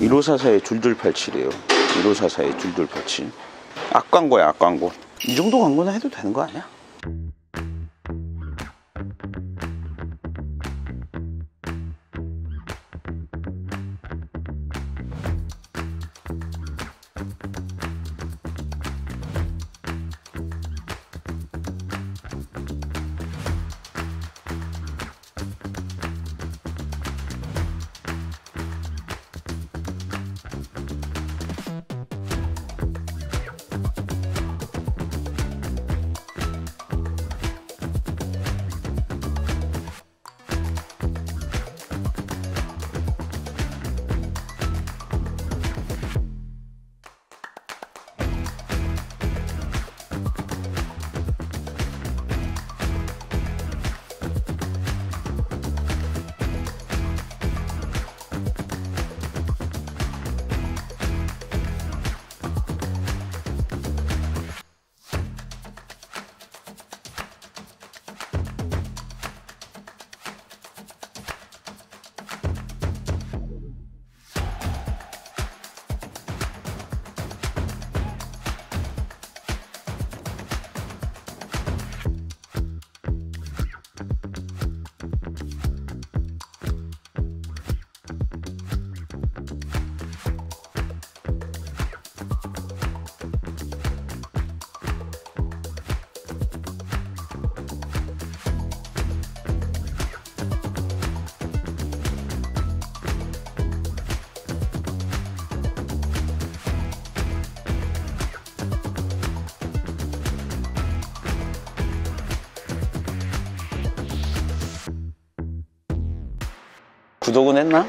1544-2287이에요 1544-2287. 악광고야, 악광고. 이 정도 광고는 해도 되는 거 아니야? 구독은 했나?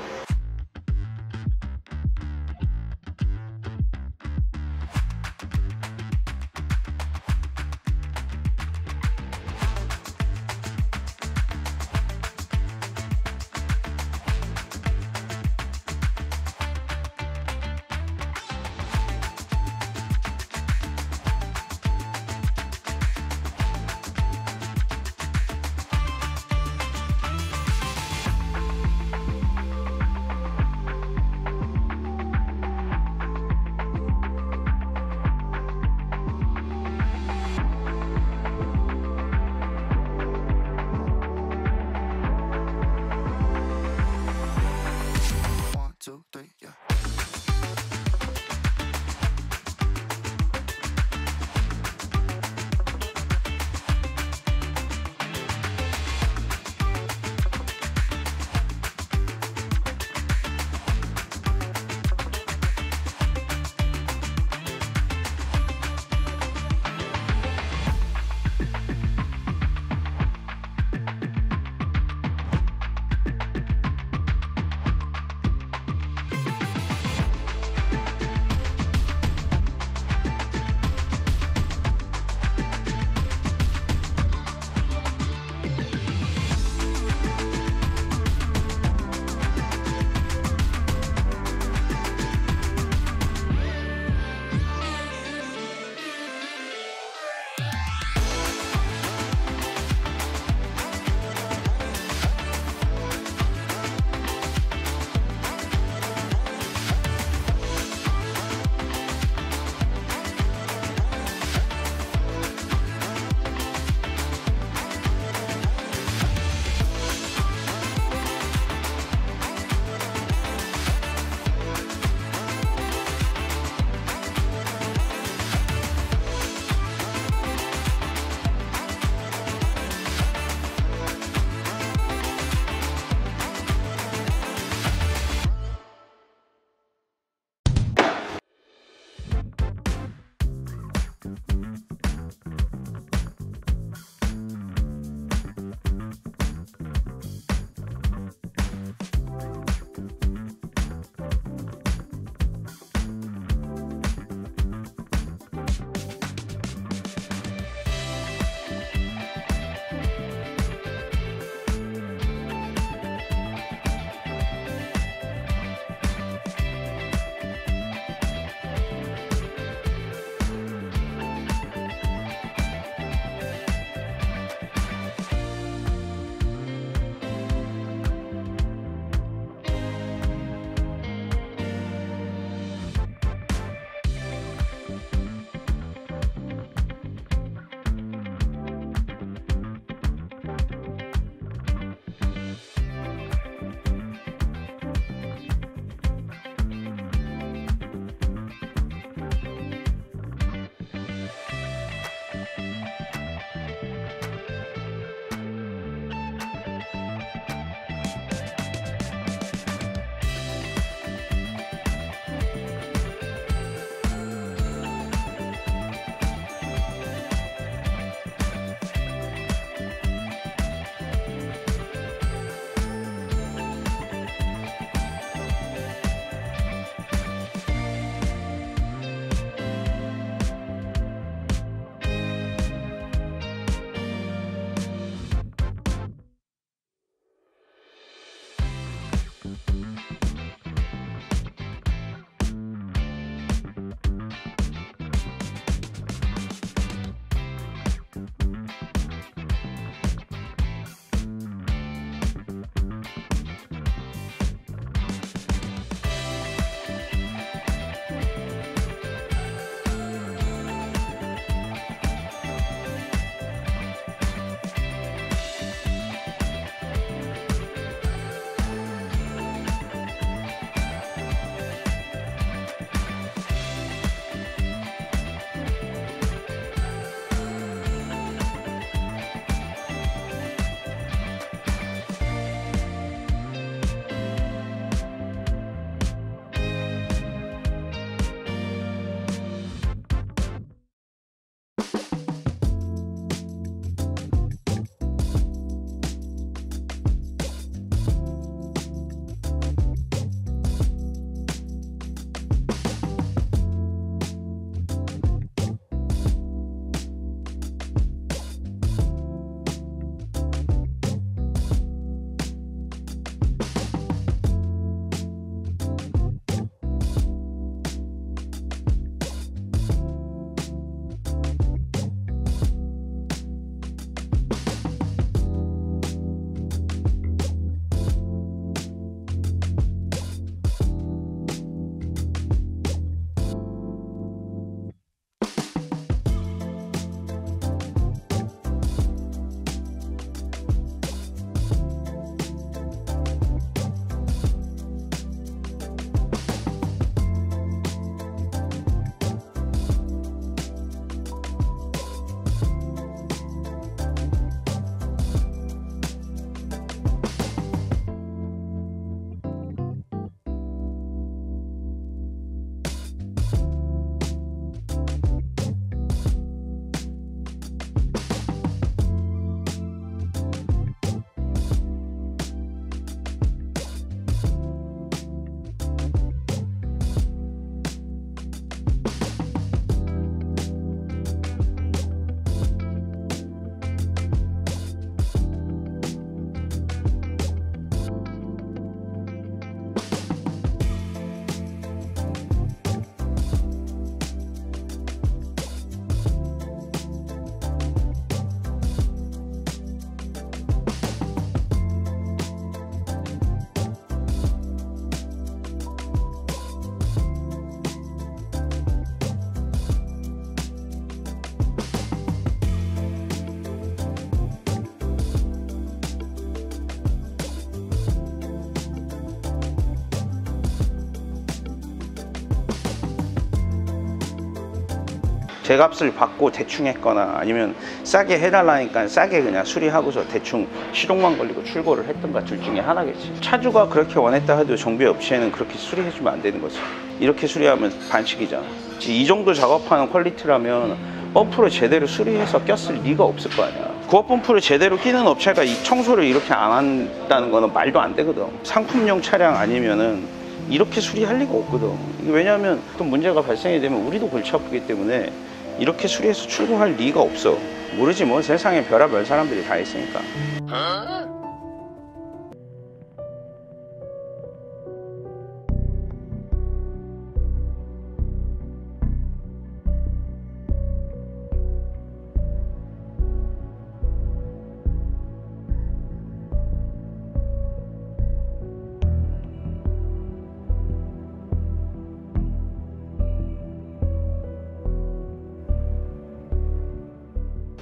제값을 받고 대충 했거나 아니면 싸게 해달라니까 싸게 그냥 수리하고서 대충 시동만 걸리고 출고를 했던가 둘 중에 하나겠지. 차주가 그렇게 원했다 해도 정비 업체는 그렇게 수리해주면 안 되는 거지. 이렇게 수리하면 반칙이잖아. 이 정도 작업하는 퀄리티라면 펌프를 제대로 수리해서 꼈을 리가 없을 거 아니야. 구업 펌프를 제대로 끼는 업체가 이 청소를 이렇게 안 한다는 거는 말도 안 되거든. 상품용 차량 아니면은 이렇게 수리할 리가 없거든. 왜냐하면 또 문제가 발생이 되면 우리도 골치 아프기 때문에 이렇게 수리해서 출고할 리가 없어. 모르지 뭐, 세상에 별의별 사람들이 다 있으니까.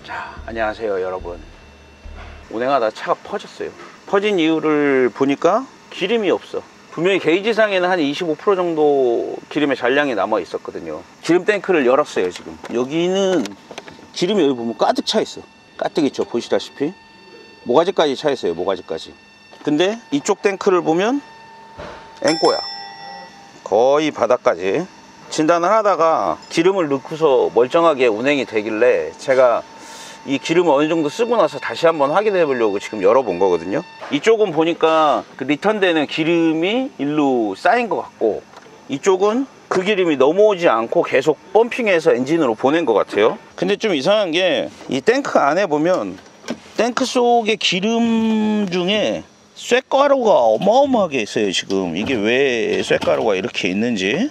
자, 안녕하세요 여러분. 운행하다 차가 퍼졌어요. 퍼진 이유를 보니까 기름이 없어. 분명히 게이지상에는 한 25% 정도 기름의 잔량이 남아 있었거든요. 기름 탱크를 열었어요. 지금 여기는 기름이, 여기 보면 가득 차 있어. 가득 있죠. 보시다시피 모가지까지 차 있어요. 모가지까지. 근데 이쪽 탱크를 보면 앵꼬야. 거의 바닥까지. 진단을 하다가 기름을 넣고서 멀쩡하게 운행이 되길래 제가 이 기름을 어느 정도 쓰고 나서 다시 한번 확인해 보려고 지금 열어본 거거든요. 이쪽은 보니까 그 리턴되는 기름이 일로 쌓인 것 같고, 이쪽은 그 기름이 넘어오지 않고 계속 펌핑해서 엔진으로 보낸 것 같아요. 근데 좀 이상한 게 이 탱크 안에 보면 탱크 속의 기름 중에 쇳가루가 어마어마하게 있어요. 지금 이게 왜 쇳가루가 이렇게 있는지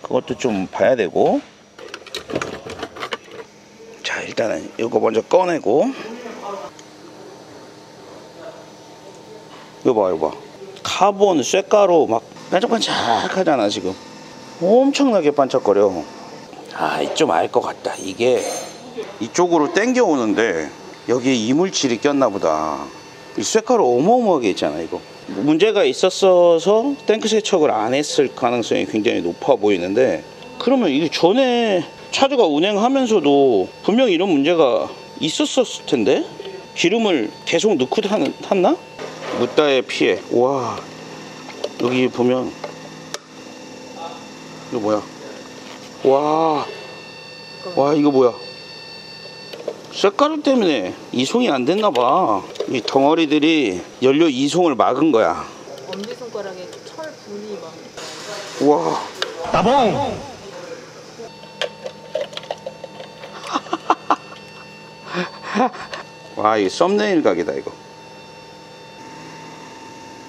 그것도 좀 봐야 되고. 자, 일단은 이거 먼저 꺼내고. 이거 봐, 이거 봐. 카본 쇳가루 막 반짝반짝 하잖아 지금. 엄청나게 반짝거려. 아, 좀 알 것 같다. 이게 이쪽으로 당겨 오는데 여기에 이물질이 꼈나 보다. 이 쇳가루 어마어마하게 있잖아. 이거 문제가 있었어서 탱크 세척을 안 했을 가능성이 굉장히 높아 보이는데, 그러면 이게 전에 차주가 운행하면서도 분명 이런 문제가 있었을 텐데 기름을 계속 넣고 탔나? 묻다의 피해. 와, 여기 보면 이거 뭐야? 와 이거 뭐야? 쇳가루 때문에 이송이 안 됐나 봐. 이 덩어리들이 연료 이송을 막은 거야. 엄지손가락에 철 분이 막. 우와. 따봉! 와, 이게 썸네일 각이다 이거.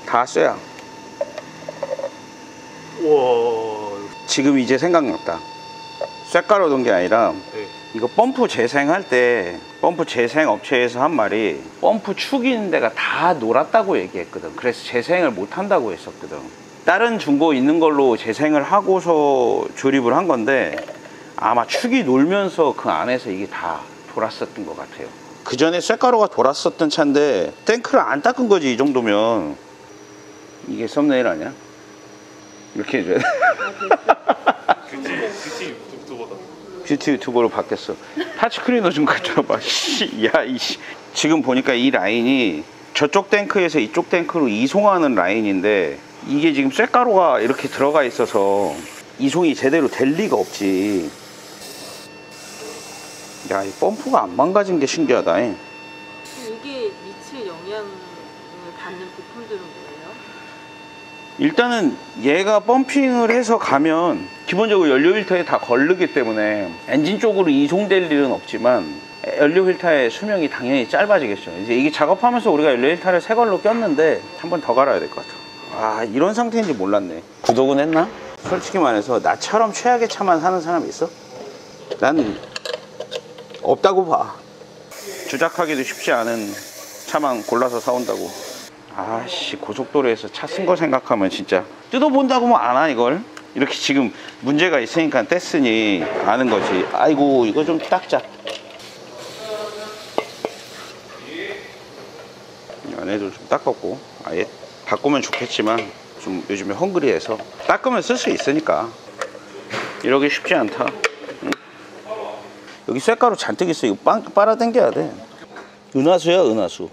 다 쇠야. 우와. 지금 이제 생각났다. 쇳가루 넣은 게 아니라, 네. 이거 펌프 재생할 때 펌프 재생 업체에서 한 말이 펌프 축이 있는 데가 다 놀았다고 얘기했거든. 그래서 재생을 못 한다고 했었거든. 다른 중고 있는 걸로 재생을 하고서 조립을 한 건데 아마 축이 놀면서 그 안에서 이게 다 돌았었던 것 같아요. 그 전에 쇳가루가 돌았었던 차인데 탱크를 안 닦은 거지. 이 정도면 이게 썸네일 아니야? 이렇게 해줘야 돼. 그치 유튜브보다. 뷰티 유튜버로 바뀌었어. 파츠클리너 좀 가져봐. 야, 이씨. 지금 보니까 이 라인이 저쪽 탱크에서 이쪽 탱크로 이송하는 라인인데 이게 지금 쇳가루가 이렇게 들어가 있어서 이송이 제대로 될 리가 없지. 야, 이 펌프가 안 망가진 게 신기하다. 이게 미칠 영향을 받는 부품들은 뭐예요? 일단은 얘가 펌핑을 해서 가면 기본적으로 연료 필터에 다 걸르기 때문에 엔진 쪽으로 이송될 일은 없지만 연료 필터의 수명이 당연히 짧아지겠죠. 이제 이게 작업하면서 우리가 연료 필터를 새 걸로 꼈는데 한 번 더 갈아야 될 것 같아. 아, 이런 상태인지 몰랐네. 구독은 했나? 솔직히 말해서 나처럼 최악의 차만 사는 사람이 있어? 난 없다고 봐. 주작하기도 쉽지 않은 차만 골라서 사온다고. 아씨, 고속도로에서 차 쓴 거 생각하면 진짜 뜯어본다고 뭐 안 하 이걸? 이렇게 지금 문제가 있으니까 뗐으니 아는 거지. 아이고, 이거 좀 닦자. 안에도 좀 닦았고. 아예 바꾸면 좋겠지만 좀 요즘에 헝그리해서 닦으면 쓸 수 있으니까. 이러기 쉽지 않다. 응? 여기 쇳가루 잔뜩 있어. 이거 빨아당겨야 돼. 은하수야, 은하수.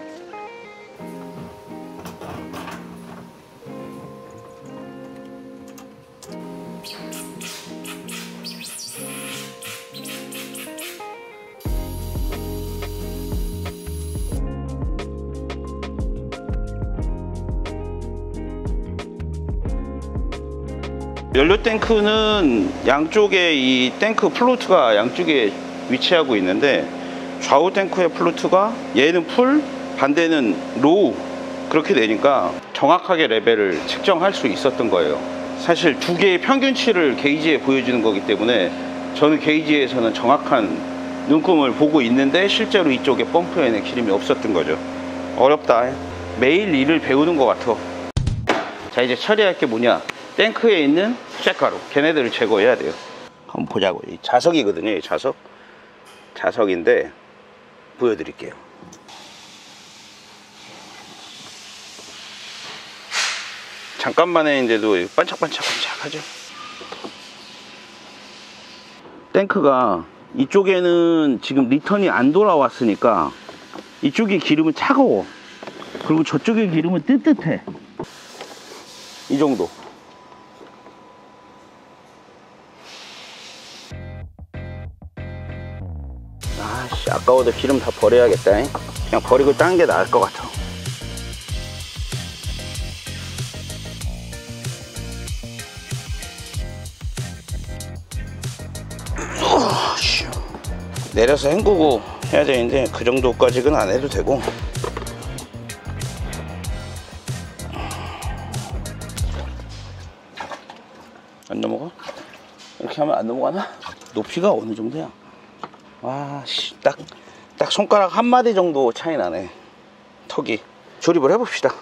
연료 탱크는 양쪽에 이 탱크 플루트가 양쪽에 위치하고 있는데, 좌우 탱크의 플루트가 얘는 풀, 반대는 로우, 그렇게 되니까 정확하게 레벨을 측정할 수 있었던 거예요. 사실 두 개의 평균치를 게이지에 보여주는 거기 때문에 저는 게이지에서는 정확한 눈금을 보고 있는데 실제로 이쪽에 펌프에는 기름이 없었던 거죠. 어렵다. 매일 일을 배우는 것 같아. 자, 이제 처리할 게 뭐냐, 탱크에 있는 쇳가루, 걔네들을 제거해야 돼요. 한번 보자고. 이 자석이거든요, 이 자석. 자석인데 보여드릴게요. 잠깐만에인데도 반짝반짝반짝하죠. 탱크가 이쪽에는 지금 리턴이 안 돌아왔으니까 이쪽의 기름은 차가워. 그리고 저쪽의 기름은 뜨뜻해. 이 정도. 아씨, 아까워도 기름 다 버려야겠다. 그냥 버리고 딴 게 나을 것 같아. 내려서 헹구고 해야 되는데 그 정도까지는 안 해도 되고. 안 넘어가? 이렇게 하면 안 넘어가나? 높이가 어느 정도야? 와, 씨, 딱 손가락 한 마디 정도 차이 나네. 턱이. 조립을 해봅시다.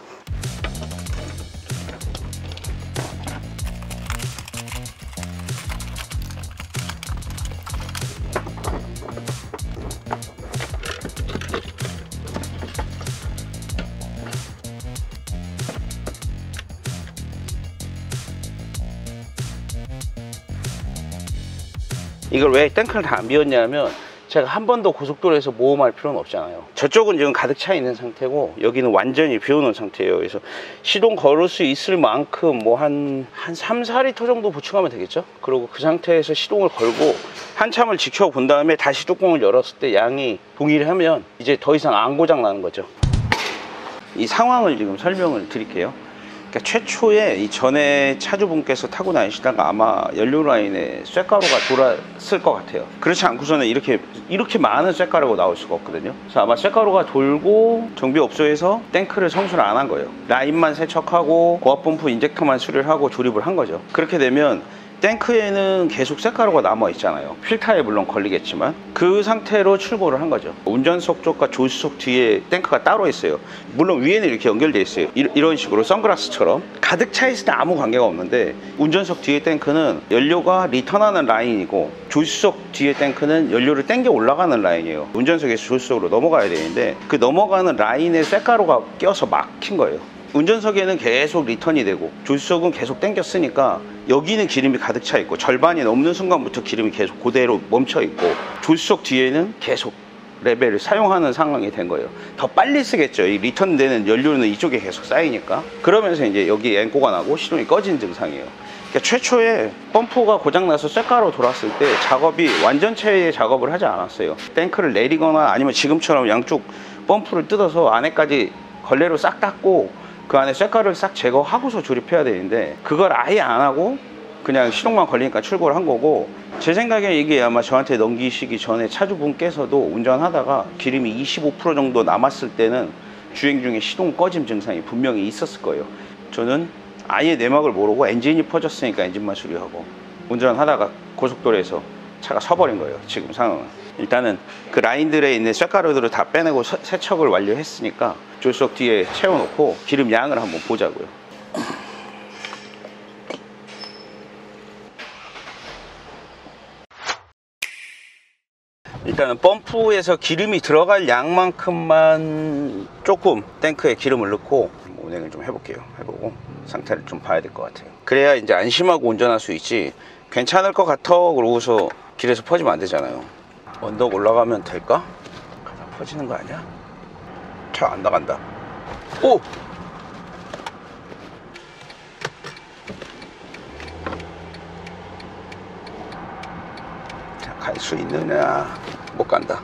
이걸 왜 탱크를 다 안 비웠냐면, 제가 한 번도 고속도로에서 모험할 필요는 없잖아요. 저쪽은 지금 가득 차 있는 상태고 여기는 완전히 비워놓은 상태예요. 그래서 시동 걸을 수 있을 만큼 뭐 한 3, 4리터 정도 보충하면 되겠죠. 그리고 그 상태에서 시동을 걸고 한참을 지켜본 다음에 다시 뚜껑을 열었을 때 양이 동일하면 이제 더 이상 안 고장 나는 거죠. 이 상황을 지금 설명을 드릴게요. 그러니까 최초에 이 전에 차주분께서 타고 다니시다가 아마 연료 라인에 쇳가루가 돌았을 것 같아요. 그렇지 않고서는 이렇게 많은 쇳가루가 나올 수가 없거든요. 그래서 아마 쇳가루가 돌고 정비업소에서 탱크를 성수를 안 한 거예요. 라인만 세척하고 고압펌프 인젝터만 수리하고 조립을 한 거죠. 그렇게 되면 탱크에는 계속 쇳가루가 남아 있잖아요. 필터에 물론 걸리겠지만 그 상태로 출고를 한 거죠. 운전석 쪽과 조수석 뒤에 탱크가 따로 있어요. 물론 위에는 이렇게 연결되어 있어요. 이런 식으로 선글라스처럼 가득 차 있을 때 아무 관계가 없는데, 운전석 뒤에 탱크는 연료가 리턴하는 라인이고 조수석 뒤에 탱크는 연료를 땡겨 올라가는 라인이에요. 운전석에서 조수석으로 넘어가야 되는데 그 넘어가는 라인에 쇳가루가 껴서 막힌 거예요. 운전석에는 계속 리턴이 되고 조수석은 계속 땡겼으니까 여기는 기름이 가득 차 있고, 절반이 넘는 순간부터 기름이 계속 그대로 멈춰 있고, 조수석 뒤에는 계속 레벨을 사용하는 상황이 된 거예요. 더 빨리 쓰겠죠. 이 리턴되는 연료는 이쪽에 계속 쌓이니까. 그러면서 이제 여기 앵꼬가 나고 시동이 꺼진 증상이에요. 그러니까 최초에 펌프가 고장나서 쇳가루 돌았을 때 작업이 완전체의 작업을 하지 않았어요. 탱크를 내리거나 아니면 지금처럼 양쪽 펌프를 뜯어서 안에까지 걸레로 싹 닦고 그 안에 쇳가루를 싹 제거하고서 조립해야 되는데 그걸 아예 안 하고 그냥 시동만 걸리니까 출고를 한 거고, 제 생각에 이게 아마 저한테 넘기시기 전에 차주분께서도 운전하다가 기름이 25% 정도 남았을 때는 주행 중에 시동 꺼짐 증상이 분명히 있었을 거예요. 저는 아예 내막을 모르고 엔진이 퍼졌으니까 엔진만 수리하고 운전하다가 고속도로에서 차가 서버린 거예요, 지금 상황은. 일단은 그 라인들에 있는 쇳가루들을 다 빼내고 세척을 완료했으니까 조수석 뒤에 채워놓고 기름 양을 한번 보자고요. 일단은 펌프에서 기름이 들어갈 양만큼만 조금 탱크에 기름을 넣고 운행을 좀 해볼게요. 해보고 상태를 좀 봐야 될 것 같아요. 그래야 이제 안심하고 운전할 수 있지, 괜찮을 것 같아 그러고서 길에서 퍼지면 안 되잖아요. 언덕 올라가면 될까? 가장 퍼지는 거 아니야? 차 안 나간다. 오! 자, 갈 수 있느냐? 못 간다.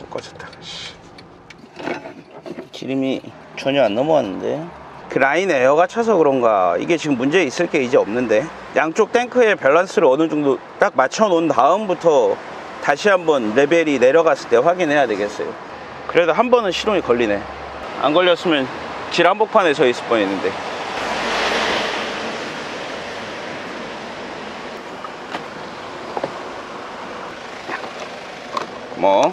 또 꺼졌다. 기름이 전혀 안 넘어왔는데, 그 라인 에어가 차서 그런가. 이게 지금 문제 있을 게 이제 없는데, 양쪽 탱크의 밸런스를 어느 정도 딱 맞춰 놓은 다음부터 다시 한번 레벨이 내려갔을 때 확인해야 되겠어요. 그래도 한 번은 시동이 걸리네. 안 걸렸으면 길 한복판에 서 있을 뻔했는데. 뭐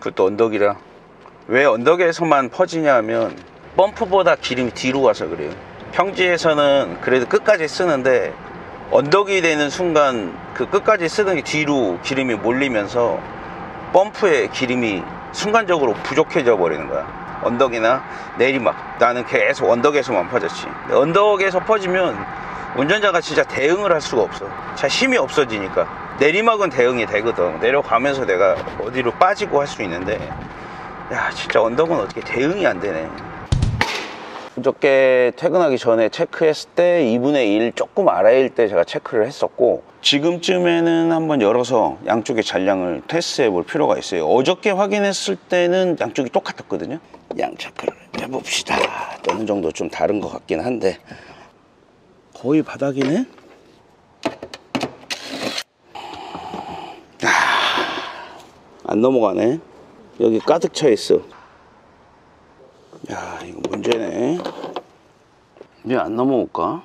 그것도 언덕이라. 왜 언덕에서만 퍼지냐 하면 펌프보다 기름이 뒤로 가서 그래요. 평지에서는 그래도 끝까지 쓰는데, 언덕이 되는 순간 그 끝까지 쓰는 게 뒤로 기름이 몰리면서 펌프의 기름이 순간적으로 부족해져 버리는 거야. 언덕이나 내리막, 나는 계속 언덕에서만 퍼졌지. 언덕에서 퍼지면 운전자가 진짜 대응을 할 수가 없어. 자, 힘이 없어지니까. 내리막은 대응이 되거든. 내려가면서 내가 어디로 빠지고 할 수 있는데, 야 진짜 언덕은 어떻게 대응이 안 되네. 어저께 퇴근하기 전에 체크했을 때 2분의 1 조금 아래일 때 제가 체크를 했었고, 지금쯤에는 한번 열어서 양쪽의 잔량을 테스트해 볼 필요가 있어요. 어저께 확인했을 때는 양쪽이 똑같았거든요. 양체크를 해봅시다. 어느 정도 좀 다른 것 같긴 한데 거의 바닥이네? 안 넘어가네. 여기 가득 차 있어. 야, 이거 문제네. 왜 안 넘어올까?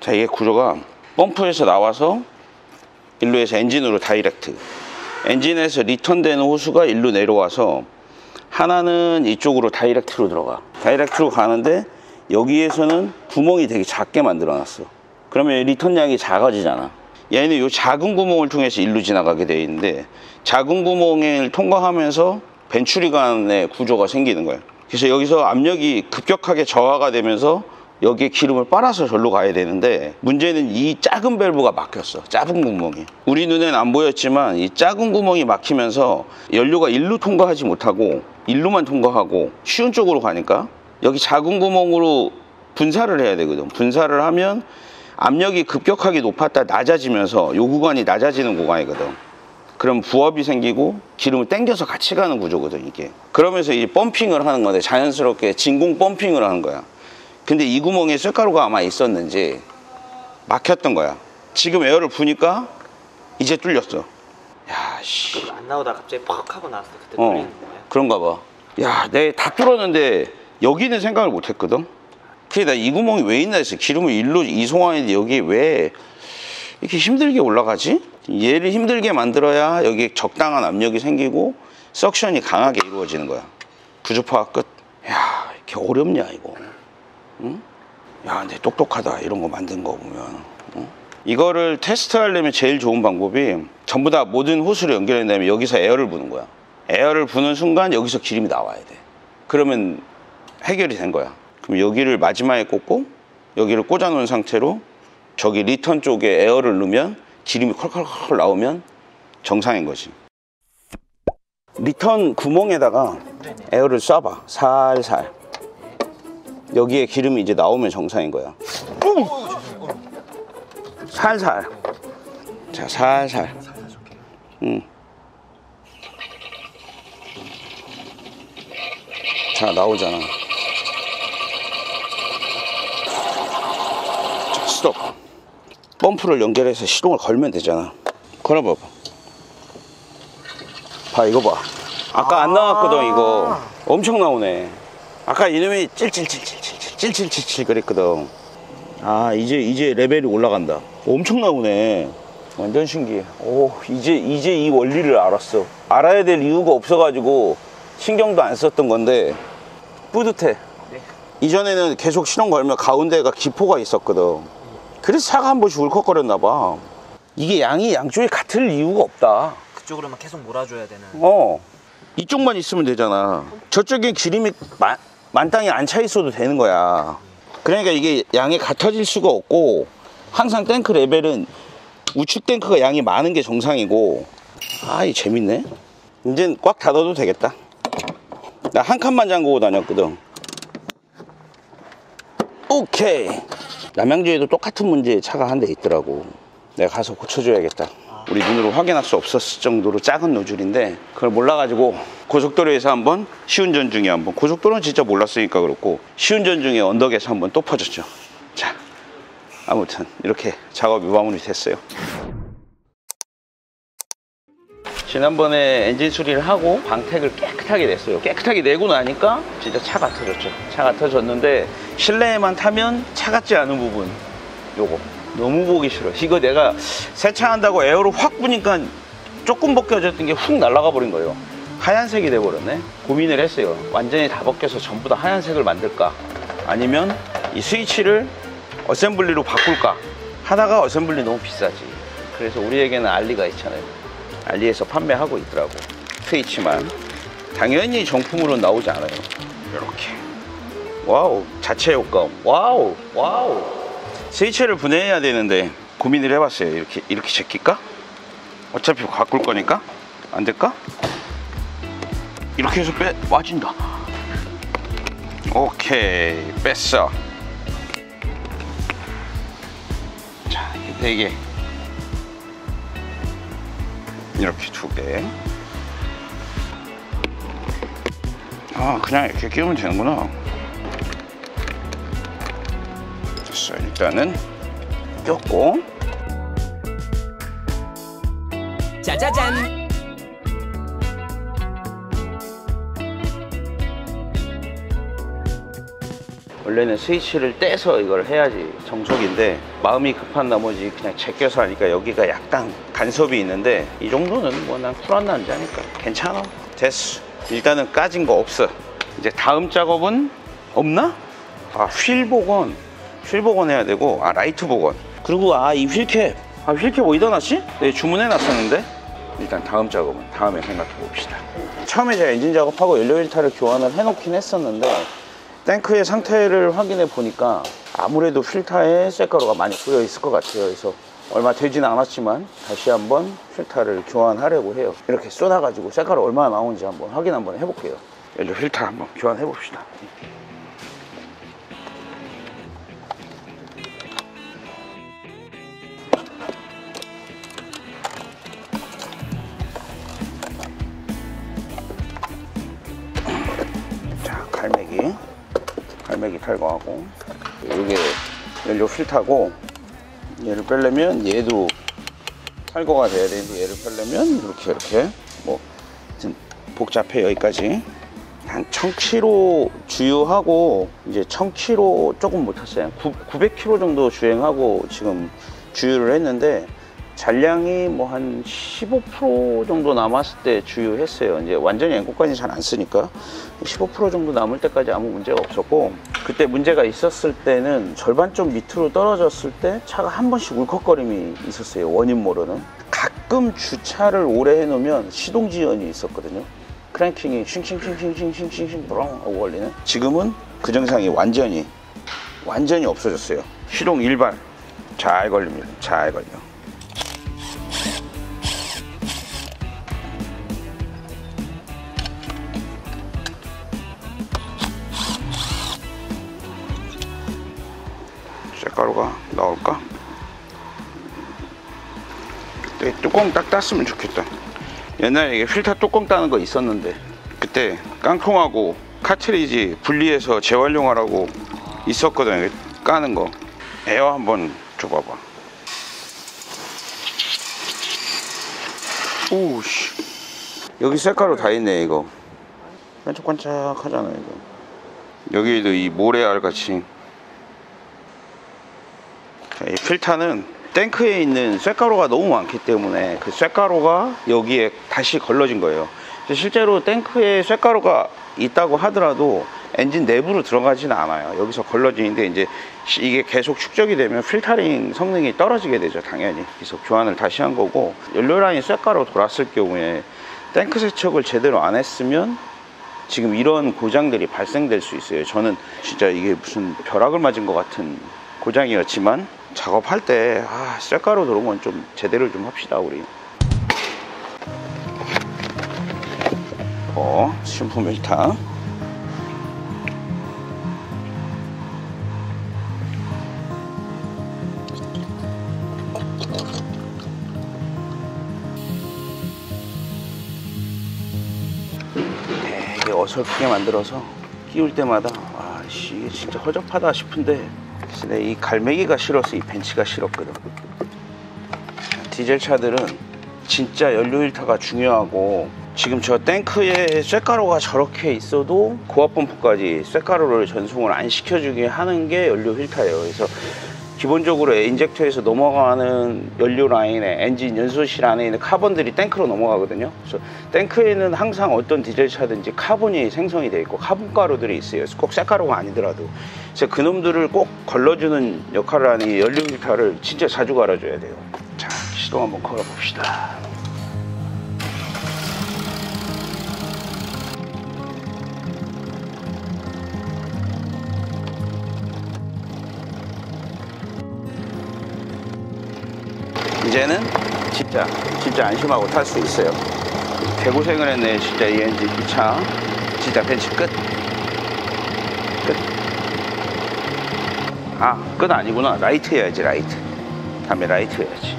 자, 이게 구조가 펌프에서 나와서 일루에서 엔진으로 다이렉트, 엔진에서 리턴되는 호수가 일루 내려와서 하나는 이쪽으로 다이렉트로 들어가. 다이렉트로 가는데 여기에서는 구멍이 되게 작게 만들어놨어. 그러면 리턴량이 작아지잖아. 얘는 이 작은 구멍을 통해서 일루 지나가게 돼 있는데, 작은 구멍을 통과하면서 벤츄리간의 구조가 생기는 거예요. 그래서 여기서 압력이 급격하게 저하가 되면서 여기에 기름을 빨아서 절로 가야 되는데, 문제는 이 작은 밸브가 막혔어. 작은 구멍이. 우리 눈엔 안 보였지만 이 작은 구멍이 막히면서 연료가 일루 통과하지 못하고 일루만 통과하고 쉬운 쪽으로 가니까 여기 작은 구멍으로 분사를 해야 되거든. 분사를 하면 압력이 급격하게 높았다 낮아지면서 요 구간이 낮아지는 구간이거든. 그럼 부업이 생기고 기름을 당겨서 같이 가는 구조거든, 이게. 그러면서 이제 펌핑을 하는 건데, 자연스럽게 진공 펌핑을 하는 거야. 근데 이 구멍에 쇳가루가 아마 있었는지 막혔던 거야. 지금 에어를 부니까 이제 뚫렸어. 야, 씨. 안 나오다 갑자기 팍 하고 나왔어. 그때 뚫리는 거야. 그런가 봐. 야, 내가 다 뚫었는데 여기는 생각을 못 했거든. 그게 나 이 구멍이 왜 있나 했어. 기름을 일로 이송하는데 여기 왜 이렇게 힘들게 올라가지? 얘를 힘들게 만들어야 여기 적당한 압력이 생기고 석션이 강하게 이루어지는 거야. 구조 파악 끝. 야, 이렇게 어렵냐 이거. 응? 야, 근데 똑똑하다. 이런 거 만든 거 보면. 응? 이거를 테스트하려면 제일 좋은 방법이, 전부 다 모든 호스를 연결한 다음에 여기서 에어를 부는 거야. 에어를 부는 순간 여기서 기름이 나와야 돼. 그러면 해결이 된 거야. 그럼 여기를 마지막에 꽂고 여기를 꽂아 놓은 상태로 저기 리턴 쪽에 에어를 넣으면 기름이 컬컬컬 나오면 정상인 거지. 리턴 구멍에다가 에어를 쏴봐. 살살. 여기에 기름이 이제 나오면 정상인 거야. 살살. 자, 살살. 자, 나오잖아. 자, 스톱. 펌프를 연결해서 시동을 걸면 되잖아. 걸어봐봐. 봐, 이거 봐. 아까 안 나왔거든. 이거 엄청 나오네. 아까 이놈이 찔찔찔찔찔찔찔찔 그랬거든. 아 이제 레벨이 올라간다. 엄청 나오네. 완전 신기해. 오 이제 이 원리를 알았어. 알아야 될 이유가 없어가지고 신경도 안 썼던 건데 뿌듯해. 네. 이전에는 계속 신혼 걸면 가운데가 기포가 있었거든. 그래서 차가 한 번씩 울컥거렸나봐. 이게 양이 양쪽에 같을 이유가 없다. 그쪽으로만 계속 몰아줘야 되는. 어 이쪽만 있으면 되잖아. 저쪽에 기름이 만땅에 안 차 있어도 되는 거야. 그러니까 이게 양이 같아질 수가 없고 항상 탱크 레벨은 우측 탱크가 양이 많은 게 정상이고. 아이 재밌네. 이젠 꽉 닫아도 되겠다. 나 한 칸만 잠그고 다녔거든. 오케이. 남양주에도 똑같은 문제의 차가 한 대 있더라고. 내가 가서 고쳐줘야겠다. 우리 눈으로 확인할 수 없었을 정도로 작은 노즐인데 그걸 몰라가지고 고속도로에서 한번, 시운전 중에 한번, 고속도로는 진짜 몰랐으니까 그렇고 시운전 중에 언덕에서 한번 또 퍼졌죠. 자, 아무튼 이렇게 작업이 마무리 됐어요. 지난번에 엔진 수리를 하고 방택을 깨끗하게 냈어요. 깨끗하게 내고 나니까 진짜 차가 터졌죠. 차가 터졌는데 실내에만 타면 차 같지 않은 부분 요거 너무 보기 싫어. 이거 내가 세차한다고 에어로 확 부니까 조금 벗겨졌던 게 훅 날아가 버린 거예요. 하얀색이 돼버렸네. 고민을 했어요. 완전히 다 벗겨서 전부 다 하얀색을 만들까, 아니면 이 스위치를 어셈블리로 바꿀까 하다가 어셈블리 너무 비싸지. 그래서 우리에게는 알리가 있잖아요. 알리에서 판매하고 있더라고. 스위치만 당연히 정품으로는 나오지 않아요. 이렇게 와우 자체 효과음. 와우 와우. 스위치를 분해해야 되는데 고민을 해봤어요. 이렇게 제낄까? 어차피 바꿀 거니까 안 될까? 이렇게 해서 빠진다. 오케이 뺐어. 자 이게 4개 이렇게 2개. 아 그냥 이렇게 끼우면 되는구나. 일단은 꼈고. 짜자잔. 원래는 스위치를 떼서 이걸 해야지 정석인데 마음이 급한 나머지 그냥 제껴서 하니까 여기가 약간 간섭이 있는데 이 정도는 뭐 난 쿨한 남자니까 괜찮아. 됐어. 일단은 까진 거 없어. 이제 다음 작업은 없나? 아 휠 복원. 휠 복원해야 되고, 아 라이트 복원, 그리고 아 이 휠캡, 아 휠캡 어디다 놨지? 네, 주문해 놨었는데. 일단 다음 작업은 다음에 생각해 봅시다. 처음에 제가 엔진 작업하고 연료일타를 교환을 해 놓긴 했었는데 탱크의 상태를 확인해 보니까 아무래도 필터에 쇳가루가 많이 뿌려 있을 것 같아요. 그래서 얼마 되지는 않았지만 다시 한번 필터를 교환하려고 해요. 이렇게 쏟아 가지고 쇳가루 얼마나 나오는지 한번 확인 한번 해 볼게요. 연료 필터 한번 교환해 봅시다. 갈매기 탈거하고, 이게 연료 필터고, 얘를 빼려면 얘도 탈거가 돼야 되는데 얘를 빼려면 이렇게 뭐 복잡해. 여기까지 한 1000km 주유하고 이제 1000km 조금 못 탔어요. 900km 정도 주행하고 지금 주유를 했는데 잔량이 뭐 한 15% 정도 남았을 때 주유했어요. 이제 완전히 앵고까지 잘 안 쓰니까 15% 정도 남을 때까지 아무 문제가 없었고, 그때 문제가 있었을 때는 절반 좀 밑으로 떨어졌을 때 차가 한 번씩 울컥거림이 있었어요. 원인 모르는. 가끔 주차를 오래 해놓으면 시동 지연이 있었거든요. 크랭킹이 싱싱싱싱싱싱싱 부렁 하고 걸리는. 지금은 그 증상이 완전히 없어졌어요. 시동 일반 잘 걸립니다. 잘 걸려. 가루가 나올까? 그때 뚜껑 딱 땄으면 좋겠다. 옛날에 이게 필터 뚜껑 따는 거 있었는데 그때 깡통하고 카트리지 분리해서 재활용하라고 있었거든요. 까는 거. 에어 한번 줘봐봐. 오우씨. 여기 셀카로 다 있네. 이거 반짝반짝 하잖아. 이거 여기도 이 모래알 같이. 이 필터는 탱크에 있는 쇳가루가 너무 많기 때문에 그 쇳가루가 여기에 다시 걸러진 거예요. 실제로 탱크에 쇳가루가 있다고 하더라도 엔진 내부로 들어가지는 않아요. 여기서 걸러지는데 이제 이게 계속 축적이 되면 필터링 성능이 떨어지게 되죠. 당연히 그래서 교환을 다시 한 거고, 연료라인 쇳가루 돌았을 경우에 탱크 세척을 제대로 안 했으면 지금 이런 고장들이 발생될 수 있어요. 저는 진짜 이게 무슨 벼락을 맞은 것 같은 고장이었지만 작업할 때 쇳가루 들어온 건 좀 제대로 좀 합시다 우리. 슌프 필터. 되게 어설프게 만들어서 끼울 때마다 아씨 이게 진짜 허접하다 싶은데, 근데 이 갈매기가 싫어서 이 벤츠가 싫었거든. 디젤 차들은 진짜 연료 일타가 중요하고, 지금 저 탱크에 쇳가루가 저렇게 있어도 고압 펌프까지 쇳가루를 전송을 안 시켜주게 하는 게 연료 필터예요. 그래서 기본적으로 인젝터에서 넘어가는 연료 라인에 엔진 연소실 안에 있는 카본들이 탱크로 넘어가거든요. 그래서 탱크에는 항상 어떤 디젤 차든지 카본이 생성이 돼 있고 카본 가루들이 있어요. 꼭 쇳가루가 아니더라도. 그래서 그놈들을 꼭 걸러주는 역할을 하는 이 연료 필터를 진짜 자주 갈아줘야 돼요. 자, 시동 한번 걸어봅시다. 이제는 진짜 안심하고 탈 수 있어요. 개고생을 했네 진짜. 이 엔진 이 차 진짜 벤츠 끝. 끝 아니구나. 라이트 해야지. 라이트. 다음에 라이트 해야지.